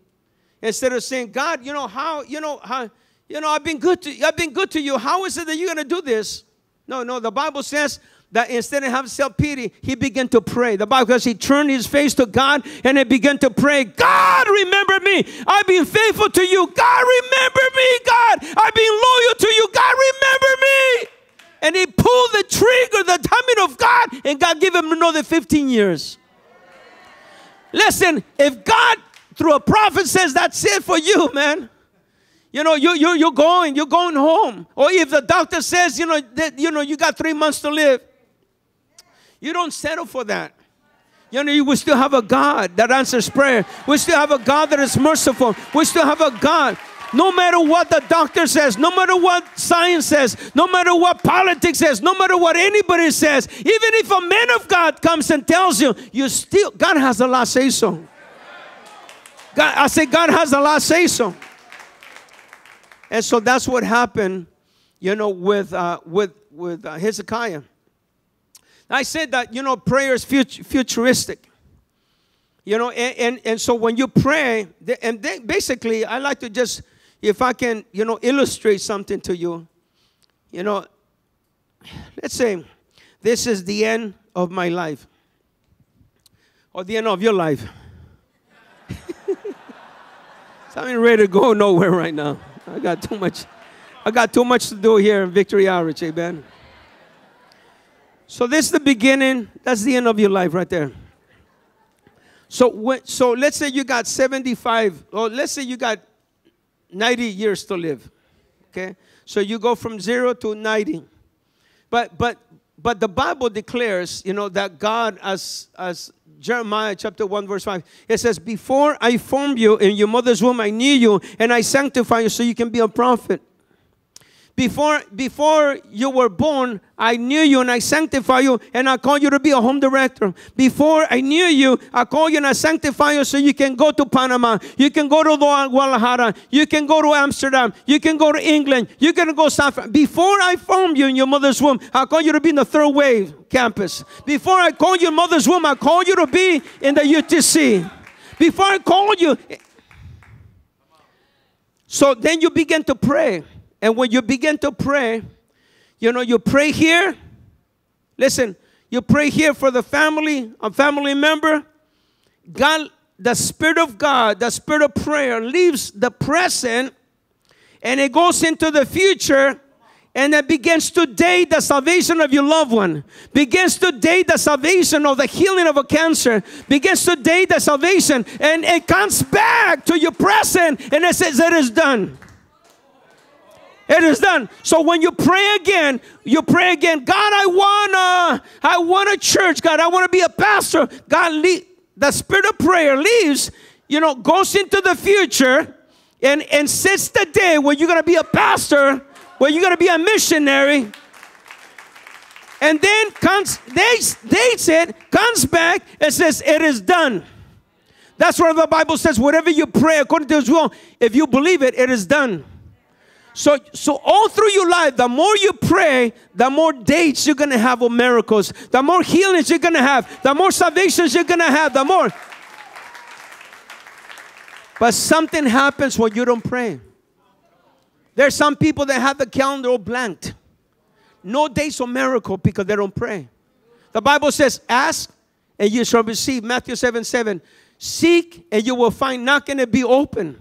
instead of saying, God, you know how, you know how, you know, I've been good to, I've been good to you. How is it that you're going to do this? No, no. The Bible says that instead of having self-pity, he began to pray. The Bible says he turned his face to God and he began to pray. God, remember me. I've been faithful to you. God, remember me. God, I've been loyal to you. God, remember me. And he pulled the trigger, the timing of God, and God gave him another fifteen years. Listen, if God through a prophet says that's it for you, man, you know, you, you, you're going, you're going home. Or if the doctor says, you know, that, you know, you got three months to live, you don't settle for that. You know, you will still have a God that answers prayer. We still have a God that is merciful. We still have a God. No matter what the doctor says, no matter what science says, no matter what politics says, no matter what anybody says, even if a man of God comes and tells you, you still, God has a last say so. God, I say God has a last say so. And so that's what happened, you know, with, uh, with, with uh, Hezekiah. I said that, you know, prayer is fut futuristic. You know, and, and, and so when you pray, and then basically I like to just, if I can, you know, illustrate something to you. You know, let's say this is the end of my life. Or the end of your life. So I'm ready to go nowhere right now. I got too much. I got too much to do here in Victory Outreach, amen. So this is the beginning. That's the end of your life right there. So when, so let's say you got seventy-five, or let's say you got ninety years to live. Okay, so you go from zero to ninety. But but but the Bible declares, you know, that God as as Jeremiah chapter one verse five, it says, before I formed you in your mother's womb, I knew you, and I sanctified you so you can be a prophet. Before, before you were born, I knew you, and I sanctify you, and I called you to be a home director. Before I knew you, I called you, and I sanctify you so you can go to Panama. You can go to Guadalajara. You can go to Amsterdam. You can go to England. You can go South Africa. Before I formed you in your mother's womb, I called you to be in the third wave campus. Before I called you in mother's womb, I called you to be in the U T C. Before I called you. So then you begin to pray. And when you begin to pray, you know, you pray here. Listen, you pray here for the family, a family member. God, the Spirit of God, the Spirit of prayer leaves the present and it goes into the future. And it begins today the salvation of your loved one. Begins today the salvation of the healing of a cancer. Begins today the salvation. And it comes back to your present and it says it is done. It is done. So when you pray again, you pray again. God, I wanna, I want a church. God, I want to be a pastor. God, lead, the spirit of prayer leaves, you know, goes into the future, and and sets the day when you're gonna be a pastor, when you're gonna be a missionary. And then comes, they dates it, comes back and says, it is done. That's where the Bible says, whatever you pray according to His will, if you believe it, it is done. So, so all through your life, the more you pray, the more dates you're going to have of miracles. The more healings you're going to have. The more salvations you're going to have. The more. But something happens when you don't pray. There's some people that have the calendar all blanked. No dates of miracle because they don't pray. The Bible says, ask and you shall receive. Matthew seven, seven. Seek and you will find. Knock and it be open.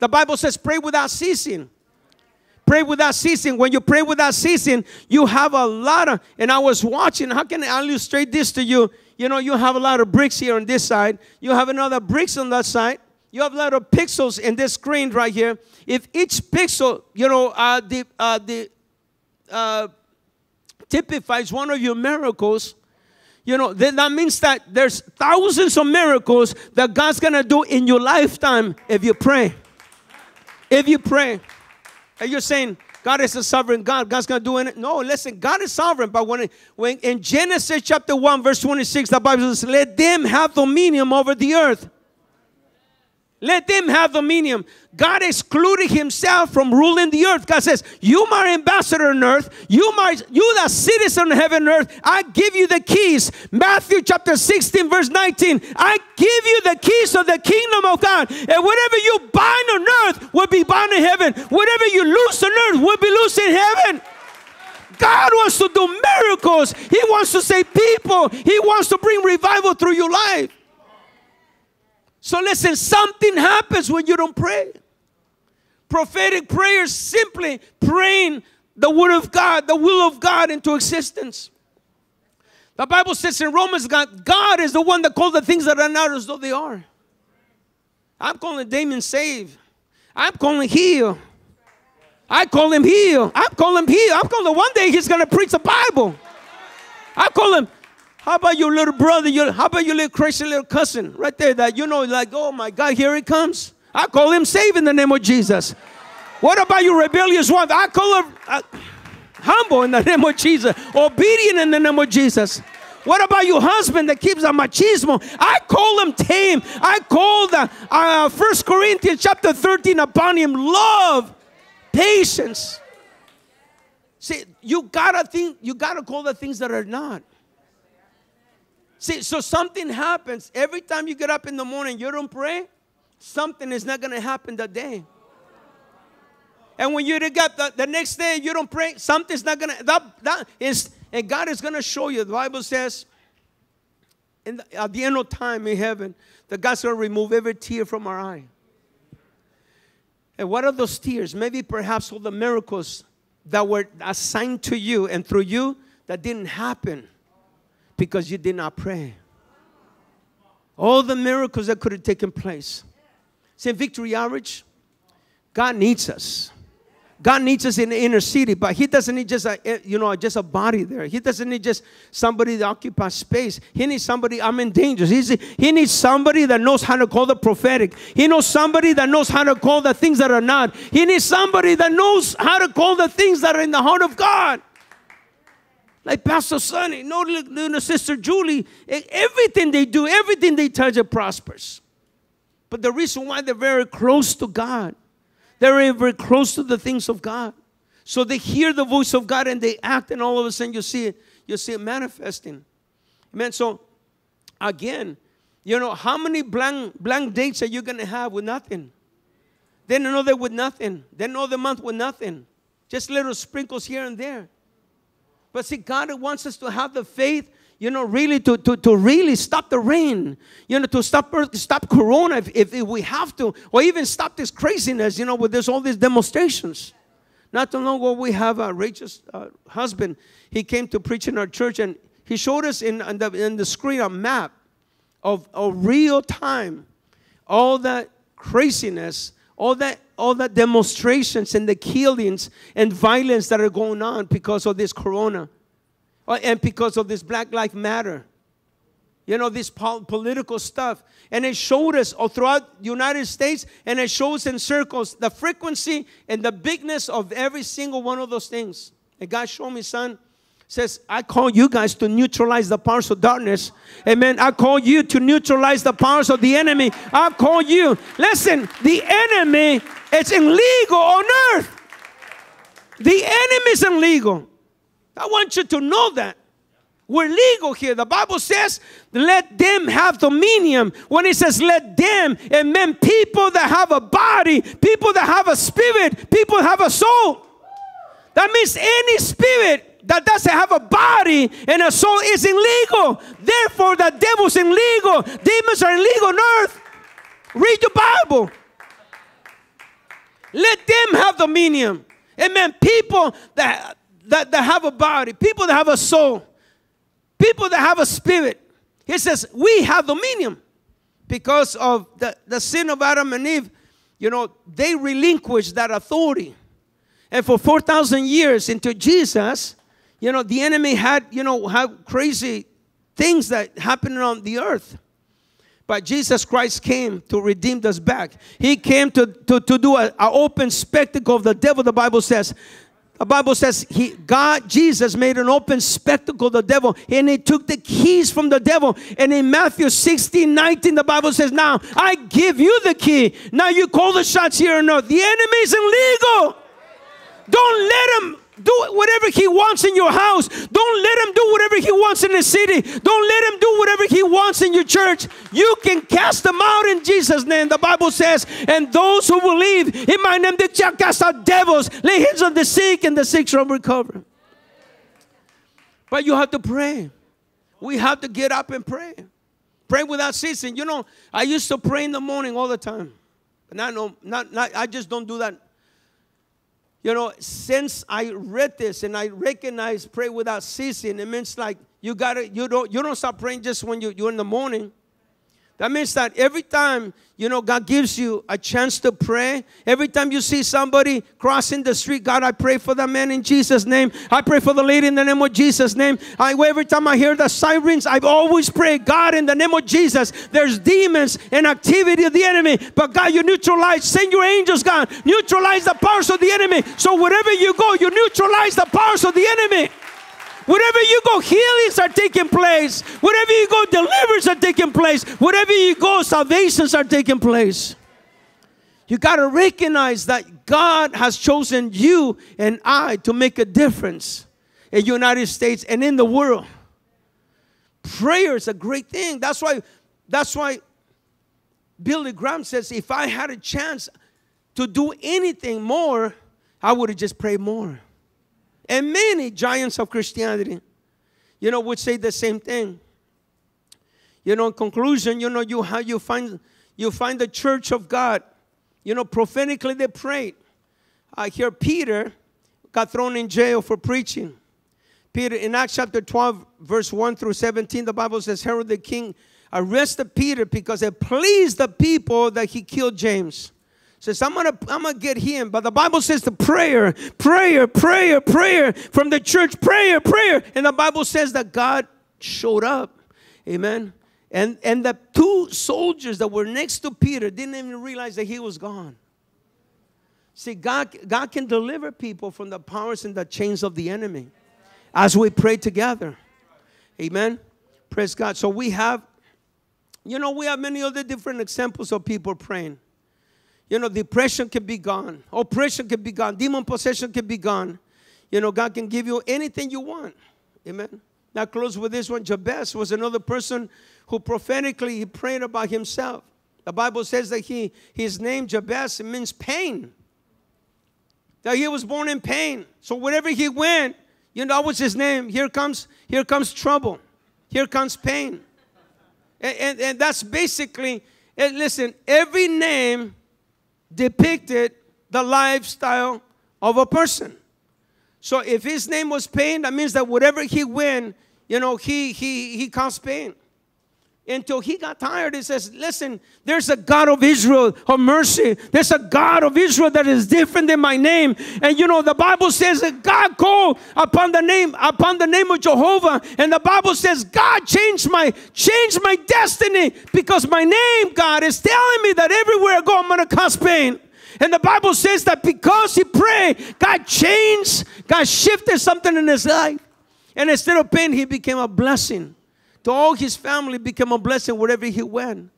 The Bible says pray without ceasing. Pray without ceasing. When you pray without ceasing, you have a lot of, and I was watching, how can I illustrate this to you? You know, you have a lot of bricks here on this side. You have another bricks on that side. You have a lot of pixels in this screen right here. If each pixel, you know, uh, the, uh, the, uh, typifies one of your miracles, you know, then that means that there's thousands of miracles that God's going to do in your lifetime if you pray. If you pray. And you're saying, God is a sovereign God. God's going to do it. No, listen, God is sovereign. But when, when in Genesis chapter one, verse twenty-six, the Bible says, let them have dominion over the earth. Let them have dominion. God excluded himself from ruling the earth. God says, you my ambassador on earth. You my, you the citizen of heaven and earth. I give you the keys. Matthew chapter sixteen verse nineteen. I give you the keys of the kingdom of God. And whatever you bind on earth will be bound in heaven. Whatever you loose on earth will be loose in heaven. God wants to do miracles. He wants to save people. He wants to bring revival through your life. So listen, something happens when you don't pray. Prophetic prayer is simply praying the word of God, the will of God into existence. The Bible says in Romans, God, God is the one that calls the things that are not as though they are. I'm calling Damien save. I'm calling heal. I call him heal. I'm calling him heal. I'm calling one day he's going to preach the Bible. I call him. How about your little brother? Your, how about your little crazy little cousin right there that you know, like, oh my God, here he comes. I call him saved in the name of Jesus. What about your rebellious wife? I call her uh, humble in the name of Jesus, obedient in the name of Jesus. What about your husband that keeps a machismo? I call him tame. I call the uh, First Corinthians chapter thirteen upon him love, patience. See, you gotta think, you gotta call the things that are not. See, so something happens. Every time you get up in the morning, you don't pray, something is not going to happen that day. And when you get up the, the next day, you don't pray, something's not going to, that, that is, and God is going to show you. The Bible says, in the, at the end of time in heaven, that God's going to remove every tear from our eye. And what are those tears? Maybe perhaps all the miracles that were assigned to you and through you that didn't happen. Because you did not pray. All the miracles that could have taken place. See, Victory Outreach, God needs us. God needs us in the inner city, but He doesn't need just a, you know, just a body there. He doesn't need just somebody to occupy space. He needs somebody, I'm in danger. He's, he needs somebody that knows how to call the prophetic. He knows somebody that knows how to call the things that are not. He needs somebody that knows how to call the things that are in the heart of God. Like Pastor Sonny, no, no, no, Sister Julie, everything they do, everything they touch, it prospers. But the reason why they're very close to God, they're very close to the things of God. So they hear the voice of God and they act, and all of a sudden you see it, you see it manifesting. Amen. So again, you know, how many blank blank dates are you going to have with nothing? Then another with nothing. Then another month with nothing. Just little sprinkles here and there. But see, God wants us to have the faith, you know, really to, to, to really stop the rain, you know, to stop earth, stop Corona if, if, if we have to, or even stop this craziness, you know, with this, all these demonstrations. Not too long ago, we have a Rachel's uh, husband. He came to preach in our church, and he showed us in, in, the, in the screen a map of, of real time, all that craziness, all that all the demonstrations and the killings and violence that are going on because of this corona and because of this Black Lives Matter, you know, this pol political stuff. And it showed us all throughout the United States, and it shows in circles the frequency and the bigness of every single one of those things. And God showed me, son, says, I call you guys to neutralize the powers of darkness. Amen. I call you to neutralize the powers of the enemy. I call you. Listen, the enemy is illegal on earth. The enemy is illegal. I want you to know that. We're legal here. The Bible says, let them have dominion. When it says let them, it meant people that have a body, people that have a spirit, people that have a soul. That means any spirit that doesn't have a body and a soul is illegal. Therefore, the devil's illegal. Demons are illegal on earth. Read your Bible. Let them have dominion. Amen. People that, that, that have a body, people that have a soul, people that have a spirit. He says, we have dominion because of the, the sin of Adam and Eve. You know, they relinquished that authority. And for four thousand years into Jesus, you know, the enemy had, you know, how crazy things that happened on the earth. But Jesus Christ came to redeem us back. He came to, to, to do an open spectacle of the devil, the Bible says. The Bible says he, God, Jesus made an open spectacle of the devil. And he took the keys from the devil. And in Matthew sixteen nineteen, the Bible says, now I give you the key. Now you call the shots here on earth. The enemy is illegal. Don't let him do whatever he wants in your house. Don't let him do whatever he wants in the city. Don't let him do whatever he wants in your church. You can cast them out in Jesus' name. The Bible says, and those who believe in my name, they shall cast out devils. Lay hands on the sick, and the sick shall recover. But you have to pray. We have to get up and pray. Pray without ceasing. You know, I used to pray in the morning all the time. And I know, not, not, I just don't do that. You know, since I read this and I recognize pray without ceasing, it means like you gotta, you don't, you don't stop praying just when you, you're in the morning. That means that every time, you know, God gives you a chance to pray. Every time you see somebody crossing the street, God, I pray for that man in Jesus' name. I pray for the lady in the name of Jesus' name. I, every time I hear the sirens, I've always prayed, God, in the name of Jesus, there's demons and activity of the enemy. But God, you neutralize, send your angels, God. Neutralize the powers of the enemy. So wherever you go, you neutralize the powers of the enemy. Wherever you go, healings are taking place. Wherever you go, deliverance are taking place. Wherever you go, salvations are taking place. You got to recognize that God has chosen you and I to make a difference in the United States and in the world. Prayer is a great thing. That's why, that's why Billy Graham says, if I had a chance to do anything more, I would have just prayed more. And many giants of Christianity, you know, would say the same thing. You know, in conclusion, you know, you, how you, find, you find the church of God. You know, prophetically they prayed. I hear Peter got thrown in jail for preaching. Peter, in Acts chapter twelve, verse one through seventeen, the Bible says, Herod the king arrested Peter because it pleased the people that he killed James. Says, I'm gonna, I'm gonna get him. But the Bible says the prayer, prayer, prayer, prayer from the church, prayer, prayer. And the Bible says that God showed up. Amen. And, and the two soldiers that were next to Peter didn't even realize that he was gone. See, God, God can deliver people from the powers and the chains of the enemy as we pray together. Amen. Praise God. So we have, you know, we have many other different examples of people praying. You know, depression can be gone. Oppression can be gone. Demon possession can be gone. You know, God can give you anything you want. Amen. Now, close with this one. Jabez was another person who prophetically he prayed about himself. The Bible says that he, his name, Jabez, means pain. That he was born in pain. So wherever he went, you know, that was his name. Here comes, here comes trouble. Here comes pain. And, and, and that's basically, and listen, every name depicted the lifestyle of a person. So if his name was pain, that means that whatever he went, you know, he, he, he caused pain. Until he got tired, he says, listen, there's a God of Israel of mercy. There's a God of Israel that is different than my name. And you know, the Bible says that God called upon the name, upon the name of Jehovah. And the Bible says, God changed my, changed my destiny because my name, God, is telling me that everywhere I go, I'm going to cause pain. And the Bible says that because he prayed, God changed, God shifted something in his life. And instead of pain, he became a blessing. To all his family became a blessing wherever he went.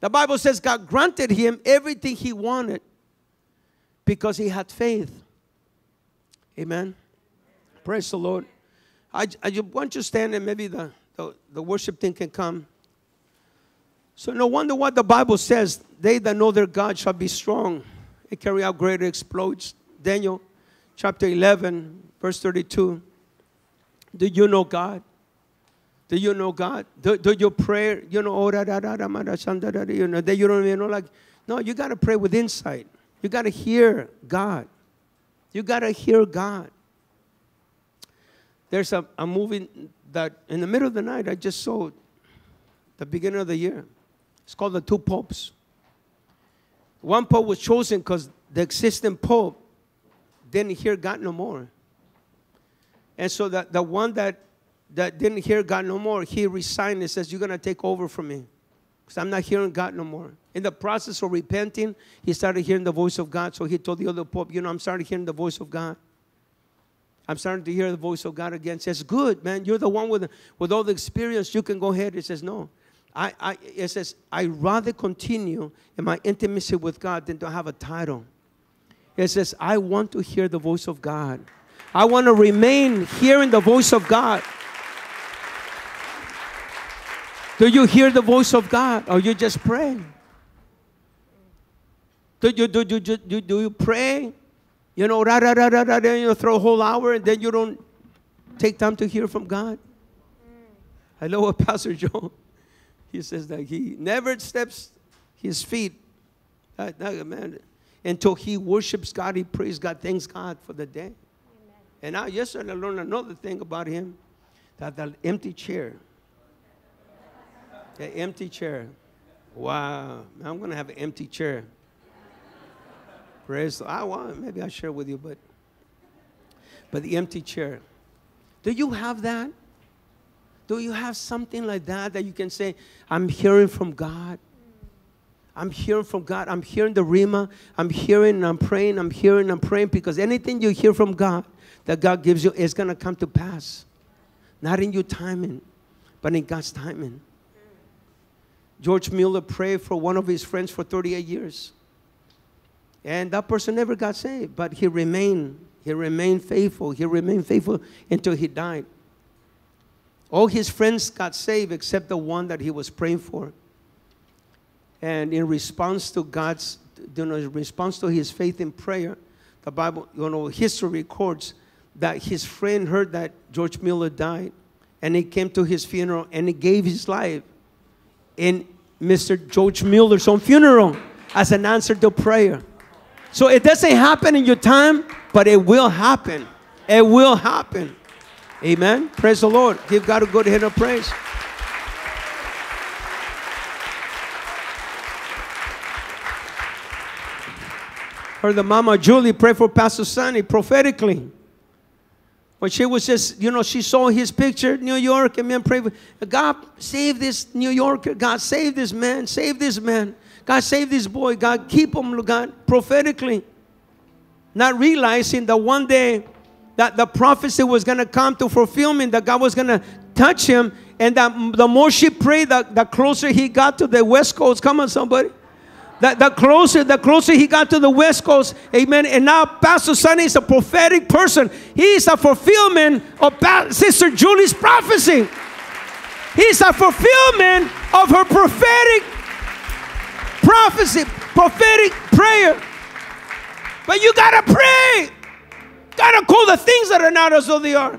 The Bible says God granted him everything he wanted because he had faith. Amen. Praise the Lord. I, I want you to stand and maybe the, the, the worship thing can come. So no wonder what the Bible says. They that know their God shall be strong and carry out greater exploits. Daniel chapter eleven, verse thirty-two. Do you know God? Do you know God? Do, do your prayer, you know, oh, da, da, da, da, da, da, da, you know, that you don't even know, like, no, you got to pray with insight. You got to hear God. You got to hear God. There's a, a movie that in the middle of the night I just saw at the beginning of the year. It's called The Two Popes. One pope was chosen because the existing pope didn't hear God no more. And so the, the one that, that didn't hear God no more, he resigned and says, you're going to take over from me because I'm not hearing God no more. In the process of repenting, he started hearing the voice of God. So he told the other pope, you know, I'm starting to hear the voice of God. I'm starting to hear the voice of God again. He says, good, man. You're the one with, with all the experience. You can go ahead. He says, no. I, I, it says, I'd rather continue in my intimacy with God than to have a title. It says, I want to hear the voice of God. I want to remain hearing the voice of God. Do you hear the voice of God or you just pray? Do you, do, do, do, do, do you pray? You know, rah, rah, rah, rah, rah, then you throw a whole hour and then you don't take time to hear from God. I love what Pastor Joe, he says that he never steps his feet that, that, man, until he worships God, he prays God, thanks God for the day. And now yesterday I learned another thing about him, that the empty chair. The empty chair. Wow. I'm going to have an empty chair. Praise. I want, maybe I'll share with you, but, but the empty chair. Do you have that? Do you have something like that that you can say, I'm hearing from God? I'm hearing from God. I'm hearing the Rhema. I'm hearing and I'm praying. I'm hearing and I'm praying because anything you hear from God that God gives you is going to come to pass. Not in your timing, but in God's timing. George Mueller prayed for one of his friends for thirty-eight years. And that person never got saved, but he remained. He remained faithful. He remained faithful until he died. All his friends got saved except the one that he was praying for. And in response to God's, you know, in response to his faith in prayer, the Bible, you know, history records that his friend heard that George Mueller died, and he came to his funeral and he gave his life in Mister George Mueller's own funeral as an answer to prayer. So it doesn't happen in your time, but it will happen. It will happen. Amen. Praise the Lord. Give God a good hand of praise. Heard the Mama Julie pray for Pastor Sonny prophetically. But she was just, you know, she saw his picture, New York, and man prayed, God save this New Yorker. God save this man. Save this man. God save this boy. God keep him, God, prophetically. Not realizing that one day that the prophecy was going to come to fulfillment, that God was going to touch him. And that the more she prayed, the, the closer he got to the West Coast. Come on, somebody. The, the closer, the closer he got to the West Coast, amen. And now Pastor Sonny is a prophetic person. He's a fulfillment of pa Sister Julie's prophecy. He's a fulfillment of her prophetic prophecy, prophetic prayer. But you got to pray. Got to call the things that are not as though they are.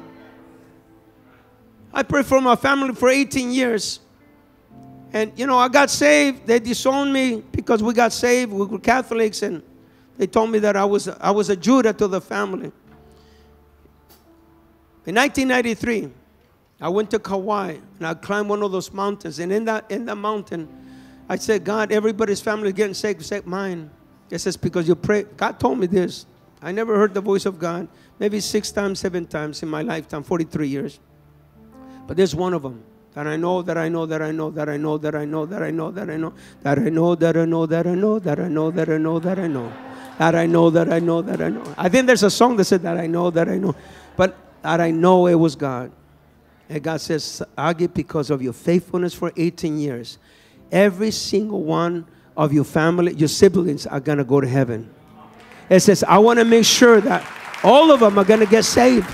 I prayed for my family for eighteen years. And, you know, I got saved. They disowned me because we got saved. We were Catholics, and they told me that I was, I was a Judah to the family. In nineteen ninety-three, I went to Kauai, and I climbed one of those mountains. And in that, in that mountain, I said, God, everybody's family is getting saved except mine. It says, because you pray. God told me this. I never heard the voice of God, maybe six times, seven times in my lifetime, forty-three years. But there's one of them. That I know, that I know, that I know, that I know, that I know, that I know, that I know, that I know, that I know, that I know, that I know, that I know, that I know, that I know, that I know, that I know. I think there's a song that said that I know, that I know, but that I know it was God. And God says, Agi, because of your faithfulness for eighteen years, every single one of your family, your siblings are going to go to heaven. It says, I want to make sure that all of them are going to get saved.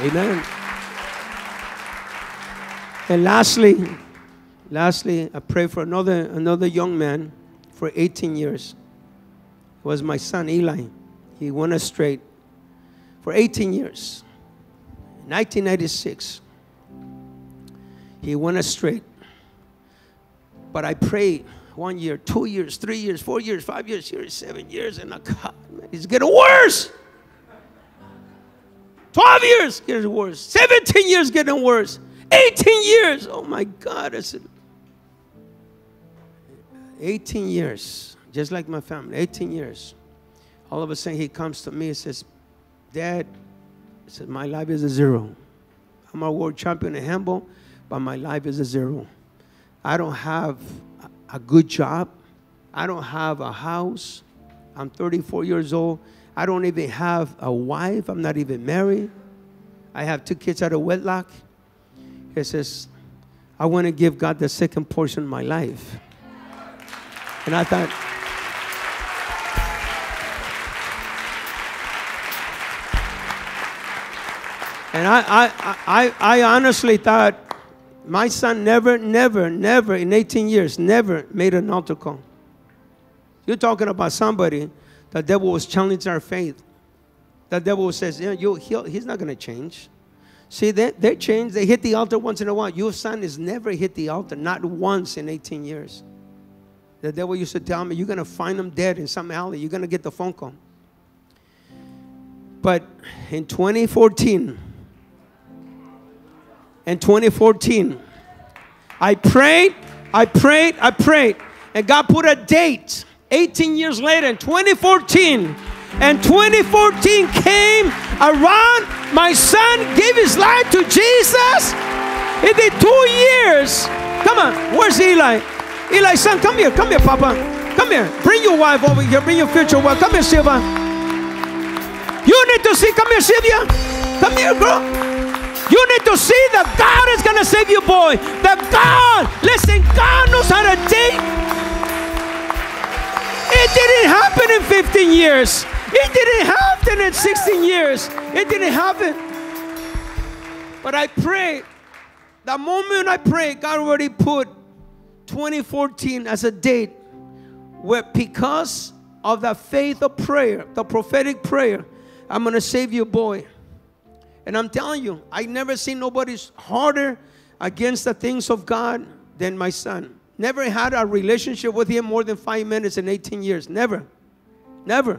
Amen. And lastly, lastly, I pray for another, another young man for eighteen years. It was my son, Eli. He went astray for eighteen years. In nineteen ninety-six, he went astray. But I prayed one year, two years, three years, four years, five years, six, seven years, and God, man, it's getting worse. Twelve years getting worse. Seventeen years getting worse. Eighteen years. Oh my God! I said, eighteen years, just like my family. Eighteen years. All of a sudden, he comes to me and says, "Dad," I said, "my life is a zero. I'm a world champion in handball, but my life is a zero. I don't have a good job. I don't have a house. I'm thirty-four years old. I don't even have a wife. I'm not even married. I have two kids out of wedlock." He says, "I want to give God the second portion of my life." And I thought, and I, I, I, I honestly thought, my son never, never, never in eighteen years, never made an altar call. You're talking about somebody, the devil was challenging our faith. The devil says, yeah, you, he'll, he's not going to change. See, they, they change. They hit the altar once in a while. Your son has never hit the altar, not once in eighteen years. The devil used to tell me, you're going to find him dead in some alley. You're going to get the phone call. But in twenty fourteen... in twenty fourteen, I prayed, I prayed, I prayed, and God put a date. eighteen years later, in twenty fourteen, and twenty fourteen came around. My son gave his life to Jesus. It did two years. Come on, where's Eli? Eli, son, come here, come here, Papa. Come here, bring your wife over here, bring your future wife. Come here, Sylvia. You need to see, come here, Sylvia. Come here, girl. You need to see that God is going to save you, boy. That God, listen, God knows how to date. It didn't happen in fifteen years. It didn't happen in sixteen years. It didn't happen. But I prayed. The moment I prayed, God already put twenty fourteen as a date where, because of the faith of prayer, the prophetic prayer, I'm going to save you, boy. And I'm telling you, I never seen nobody's harder against the things of God than my son. Never had a relationship with him more than five minutes in eighteen years. Never. Never.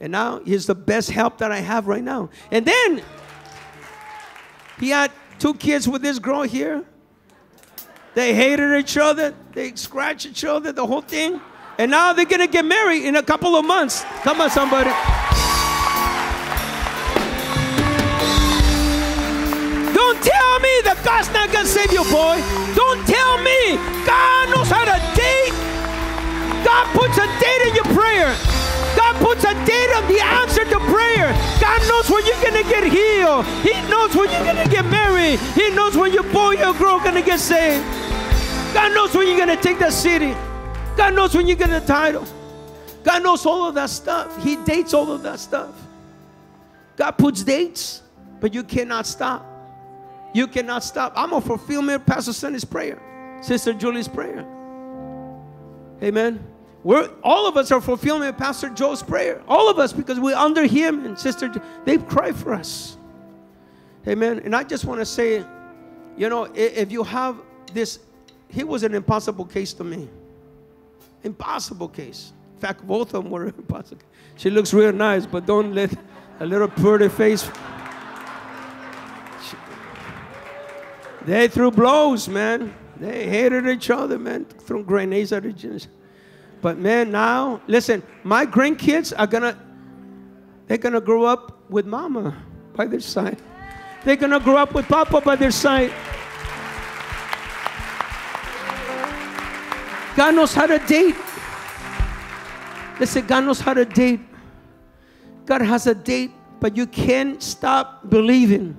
And now he's the best help that I have right now. And then he had two kids with this girl here. They hated each other. They scratched each other, the whole thing. And now they're going to get married in a couple of months. Come on, somebody. Tell me that God's not going to save you, boy. Don't tell me. God knows how to date. God puts a date in your prayer. God puts a date on the answer to prayer. God knows when you're going to get healed. He knows when you're going to get married. He knows when your boy or girl going to get saved. God knows when you're going to take that city. God knows when you get the title. God knows all of that stuff. He dates all of that stuff. God puts dates, but you cannot stop. You cannot stop. I'm a fulfillment of Pastor Sonny's prayer, Sister Julie's prayer. Amen. We're, all of us are fulfillment of Pastor Joe's prayer. All of us, because we're under him and Sister, they've cried for us. Amen. And I just want to say, you know, if you have this, he was an impossible case to me. Impossible case. In fact, both of them were impossible. She looks real nice, but don't let a little pretty face... They threw blows, man. They hated each other, man. Threw grenades at each other. But, man, now, listen, my grandkids are going to, they're going to grow up with Mama by their side. They're going to grow up with Papa by their side. God knows how to date. Listen, God knows how to date. God has a date, but you can't stop believing.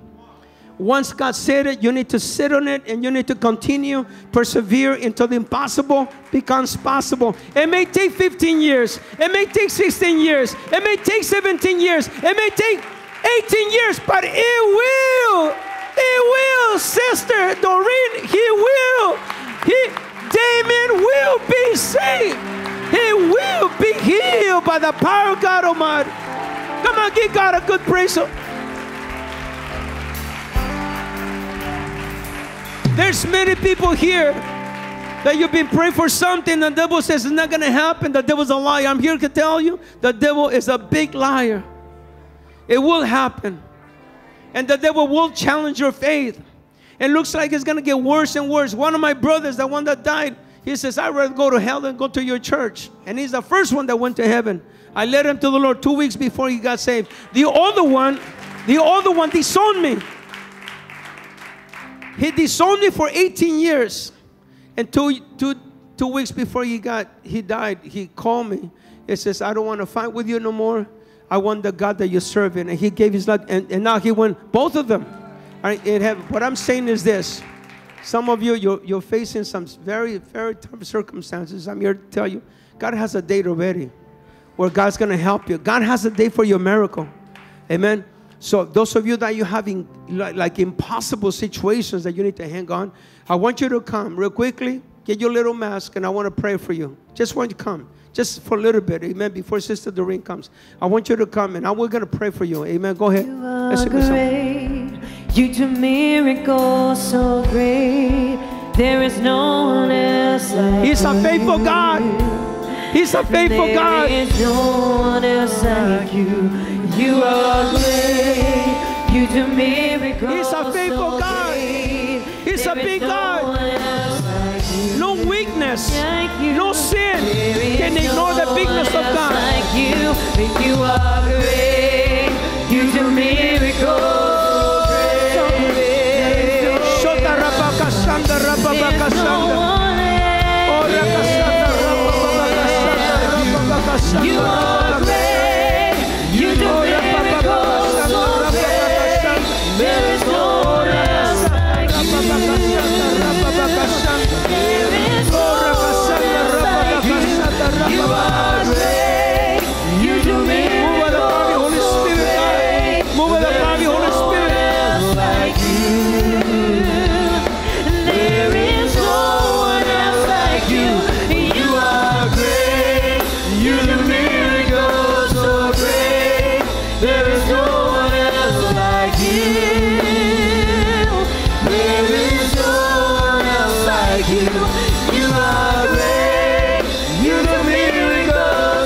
Once God said it, you need to sit on it and you need to continue, persevere until the impossible becomes possible. It may take fifteen years. It may take sixteen years. It may take seventeen years. It may take eighteen years, but it will. It will, Sister Doreen. He will. He, Damon will be saved. He will be healed by the power of God Almighty. Come on, give God a good praise. There's many people here That you've been praying for something, the devil says it's not going to happen. The devil's a liar. I'm here to tell you, the devil is a big liar. It will happen. And the devil will challenge your faith. It looks like it's going to get worse and worse. One of my brothers, the one that died, he says, I'd rather go to hell than go to your church. And he's the first one that went to heaven. I led him to the Lord two weeks before he got saved. The other one, the other one disowned me. He disowned me for eighteen years. And two, two, two weeks before he, got, he died, he called me. He says, I don't want to fight with you no more. I want the God that you're serving. And he gave his life. And, and now he went, both of them. Right, it have, what I'm saying is this. Some of you, you're, you're facing some very, very tough circumstances. I'm here to tell you, God has a date already where God's going to help you. God has a date for your miracle. Amen. So those of you that you're having like, like impossible situations that you need to hang on, I want you to come real quickly, get your little mask, and I want to pray for you. Just want you to come. Just for a little bit, amen, before Sister Doreen comes. I want you to come, and I, we're going to pray for you. Amen. Go ahead. Let's sing this song. You do miracles so great. There is no one else like He's you. He's a faithful God. He's a faithful there God. There is no one else like you. You are great. You do miracles. He's a faithful so God. Great. He's there a big no God. Like no weakness, like no sin can ignore no the bigness of God. Like you, but you are great. You do miracles. There's no one else. You are great. You do miracles so great. There is no one else like you. There is no one else like you. You are great. You do miracles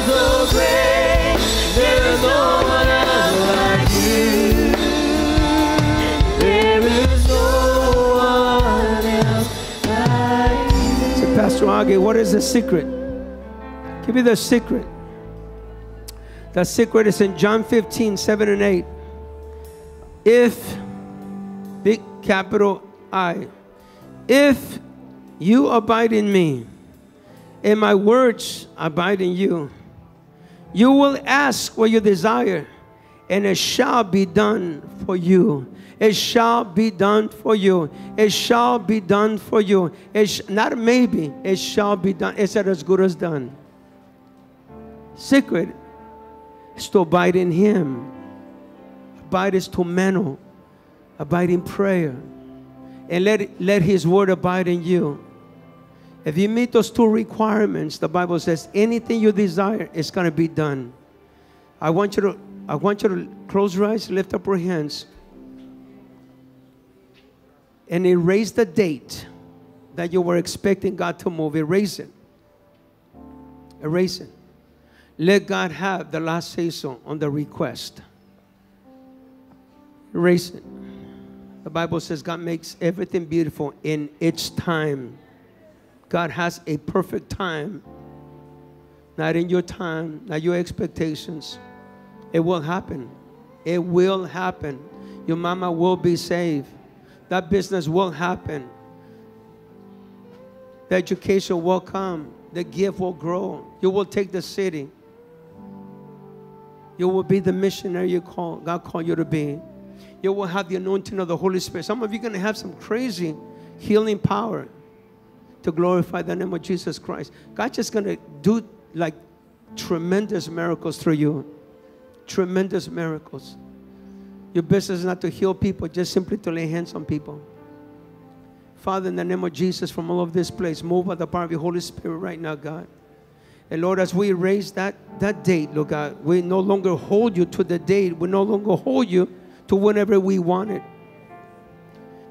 so great. There is no one else like you. What is the secret? Give me the secret. The secret is in John fifteen, seven and eight. If, big capital I, if you abide in me and my words abide in you, you will ask what you desire and it shall be done for you. It shall be done for you. It shall be done for you. It sh not maybe. It shall be done. It's as good as done. Secret is to abide in Him. Abide is to meno. Abide in prayer. And let, let His word abide in you. If you meet those two requirements, the Bible says anything you desire is going to be done. I want you to, I want you to close your eyes, lift up your hands, and erase the date that you were expecting God to move. Erase it. Erase it. Let God have the last say-so on the request. Erase it. The Bible says God makes everything beautiful in its time. God has a perfect time. Not in your time, not your expectations. It will happen. It will happen. Your mama will be saved. That business will happen. The education will come. The gift will grow. You will take the city. You will be the missionary you call, God called you to be. You will have the anointing of the Holy Spirit. Some of you are going to have some crazy healing power to glorify the name of Jesus Christ. God's just going to do like tremendous miracles through you. Tremendous miracles. Your business is not to heal people, just simply to lay hands on people. Father, in the name of Jesus, from all of this place, move by the power of your Holy Spirit right now, God. And Lord, as we erase that, that date, Lord God, we no longer hold you to the date. We no longer hold you to whenever we want it.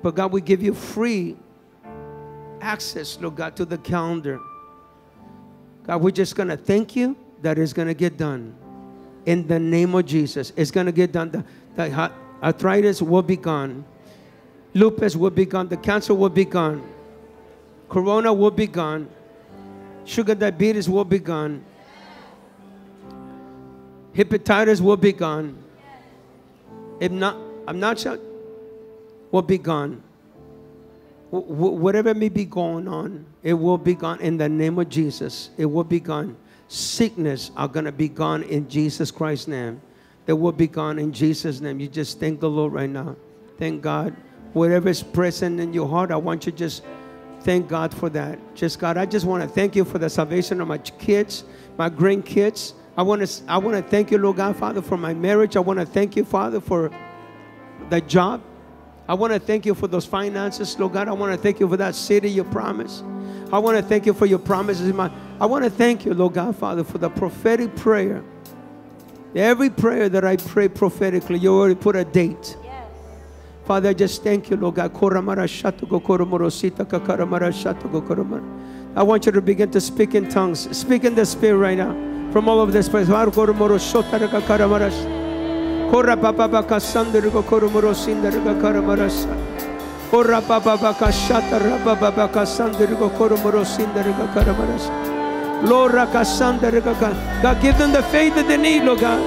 But God, we give you free access, Lord God, to the calendar. God, we're just going to thank you that it's going to get done. In the name of Jesus, it's going to get done. The, the arthritis will be gone. Lupus will be gone. The cancer will be gone. Corona will be gone. Sugar diabetes will be gone. Hepatitis will be gone. If not, I'm not sure, will be gone. W whatever may be going on, it will be gone in the name of Jesus. It will be gone. Sickness are going to be gone in Jesus Christ's name. They will be gone in Jesus' name. You just thank the Lord right now. Thank God. Whatever is present in your heart, I want you to just thank God for that. Just God, I just want to thank you for the salvation of my kids, my grandkids. I want to, I want to thank you, Lord God, Father, for my marriage. I want to thank you, Father, for the job. I want to thank you for those finances, Lord God. I want to thank you for that city, your promise. I want to thank you for your promises. In my, I want to thank you, Lord God, Father, for the prophetic prayer. Every prayer that I pray prophetically, you already put a date. Yes. Father, I just thank you, Lord God. I want you to begin to speak in tongues. Speak in the Spirit right now. From all of this place. Kora papa baka sanderugo koromoro sinderugo karamarasa. Kora papa baka shata raba baka sanderugo koromoro sinderugo karamarasa. Lord raka sanderugo kar. God, give them the faith that they need, Lord God.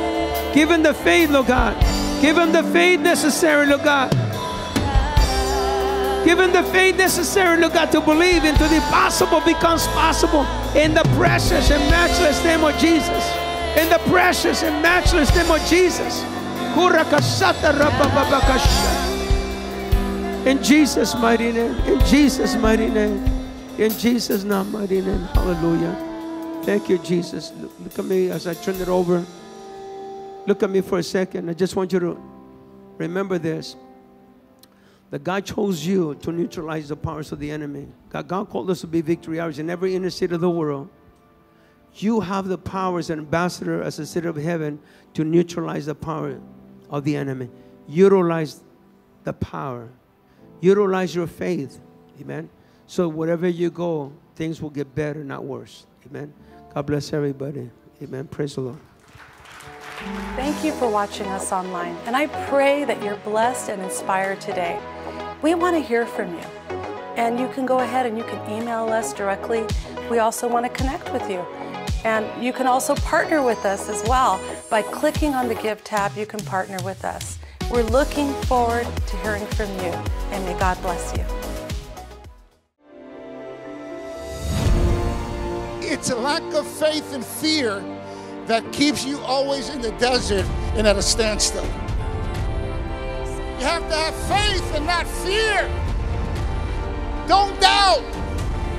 Give them the faith, Lord God. Give them the faith necessary, Lord God. Give them the faith necessary, Lord God, to believe into the impossible becomes possible in the precious and matchless name of Jesus. In the precious and matchless name of Jesus. In Jesus' mighty name. In Jesus' mighty name. In Jesus' not mighty name. Hallelujah. Thank you, Jesus. Look, look at me as I turn it over. Look at me for a second. I just want you to remember this. That God chose you to neutralize the powers of the enemy. God, God called us to be victory hours in every inner city of the world. You have the power as an ambassador, as a city of heaven, to neutralize the power of the enemy. Utilize the power. Utilize your faith. Amen. So wherever you go, things will get better, not worse. Amen. God bless everybody. Amen. Praise the Lord. Thank you for watching us online. And I pray that you're blessed and inspired today. We want to hear from you. And you can go ahead and you can email us directly. We also want to connect with you. And you can also partner with us as well. By clicking on the Give tab, you can partner with us. We're looking forward to hearing from you, and may God bless you. It's a lack of faith and fear that keeps you always in the desert and at a standstill. You have to have faith and not fear. Don't doubt,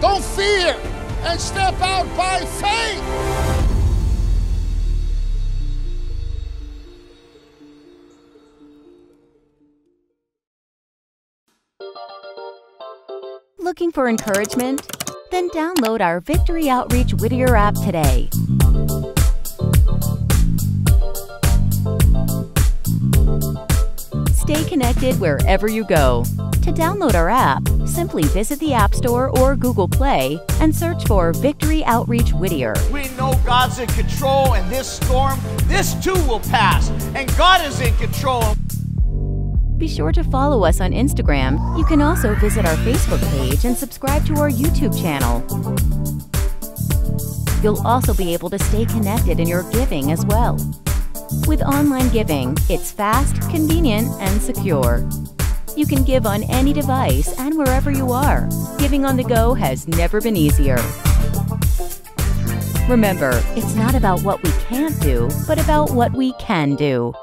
don't fear, and step out by faith. Looking for encouragement? Then download our Victory Outreach Whittier app today. Stay connected wherever you go. To download our app, simply visit the App Store or Google Play and search for Victory Outreach Whittier. We know God's in control, and this storm, this too will pass, and God is in control. Be sure to follow us on Instagram. You can also visit our Facebook page and subscribe to our YouTube channel. You'll also be able to stay connected in your giving as well. With online giving, it's fast, convenient, and secure. You can give on any device and wherever you are. Giving on the go has never been easier. Remember, it's not about what we can't do, but about what we can do.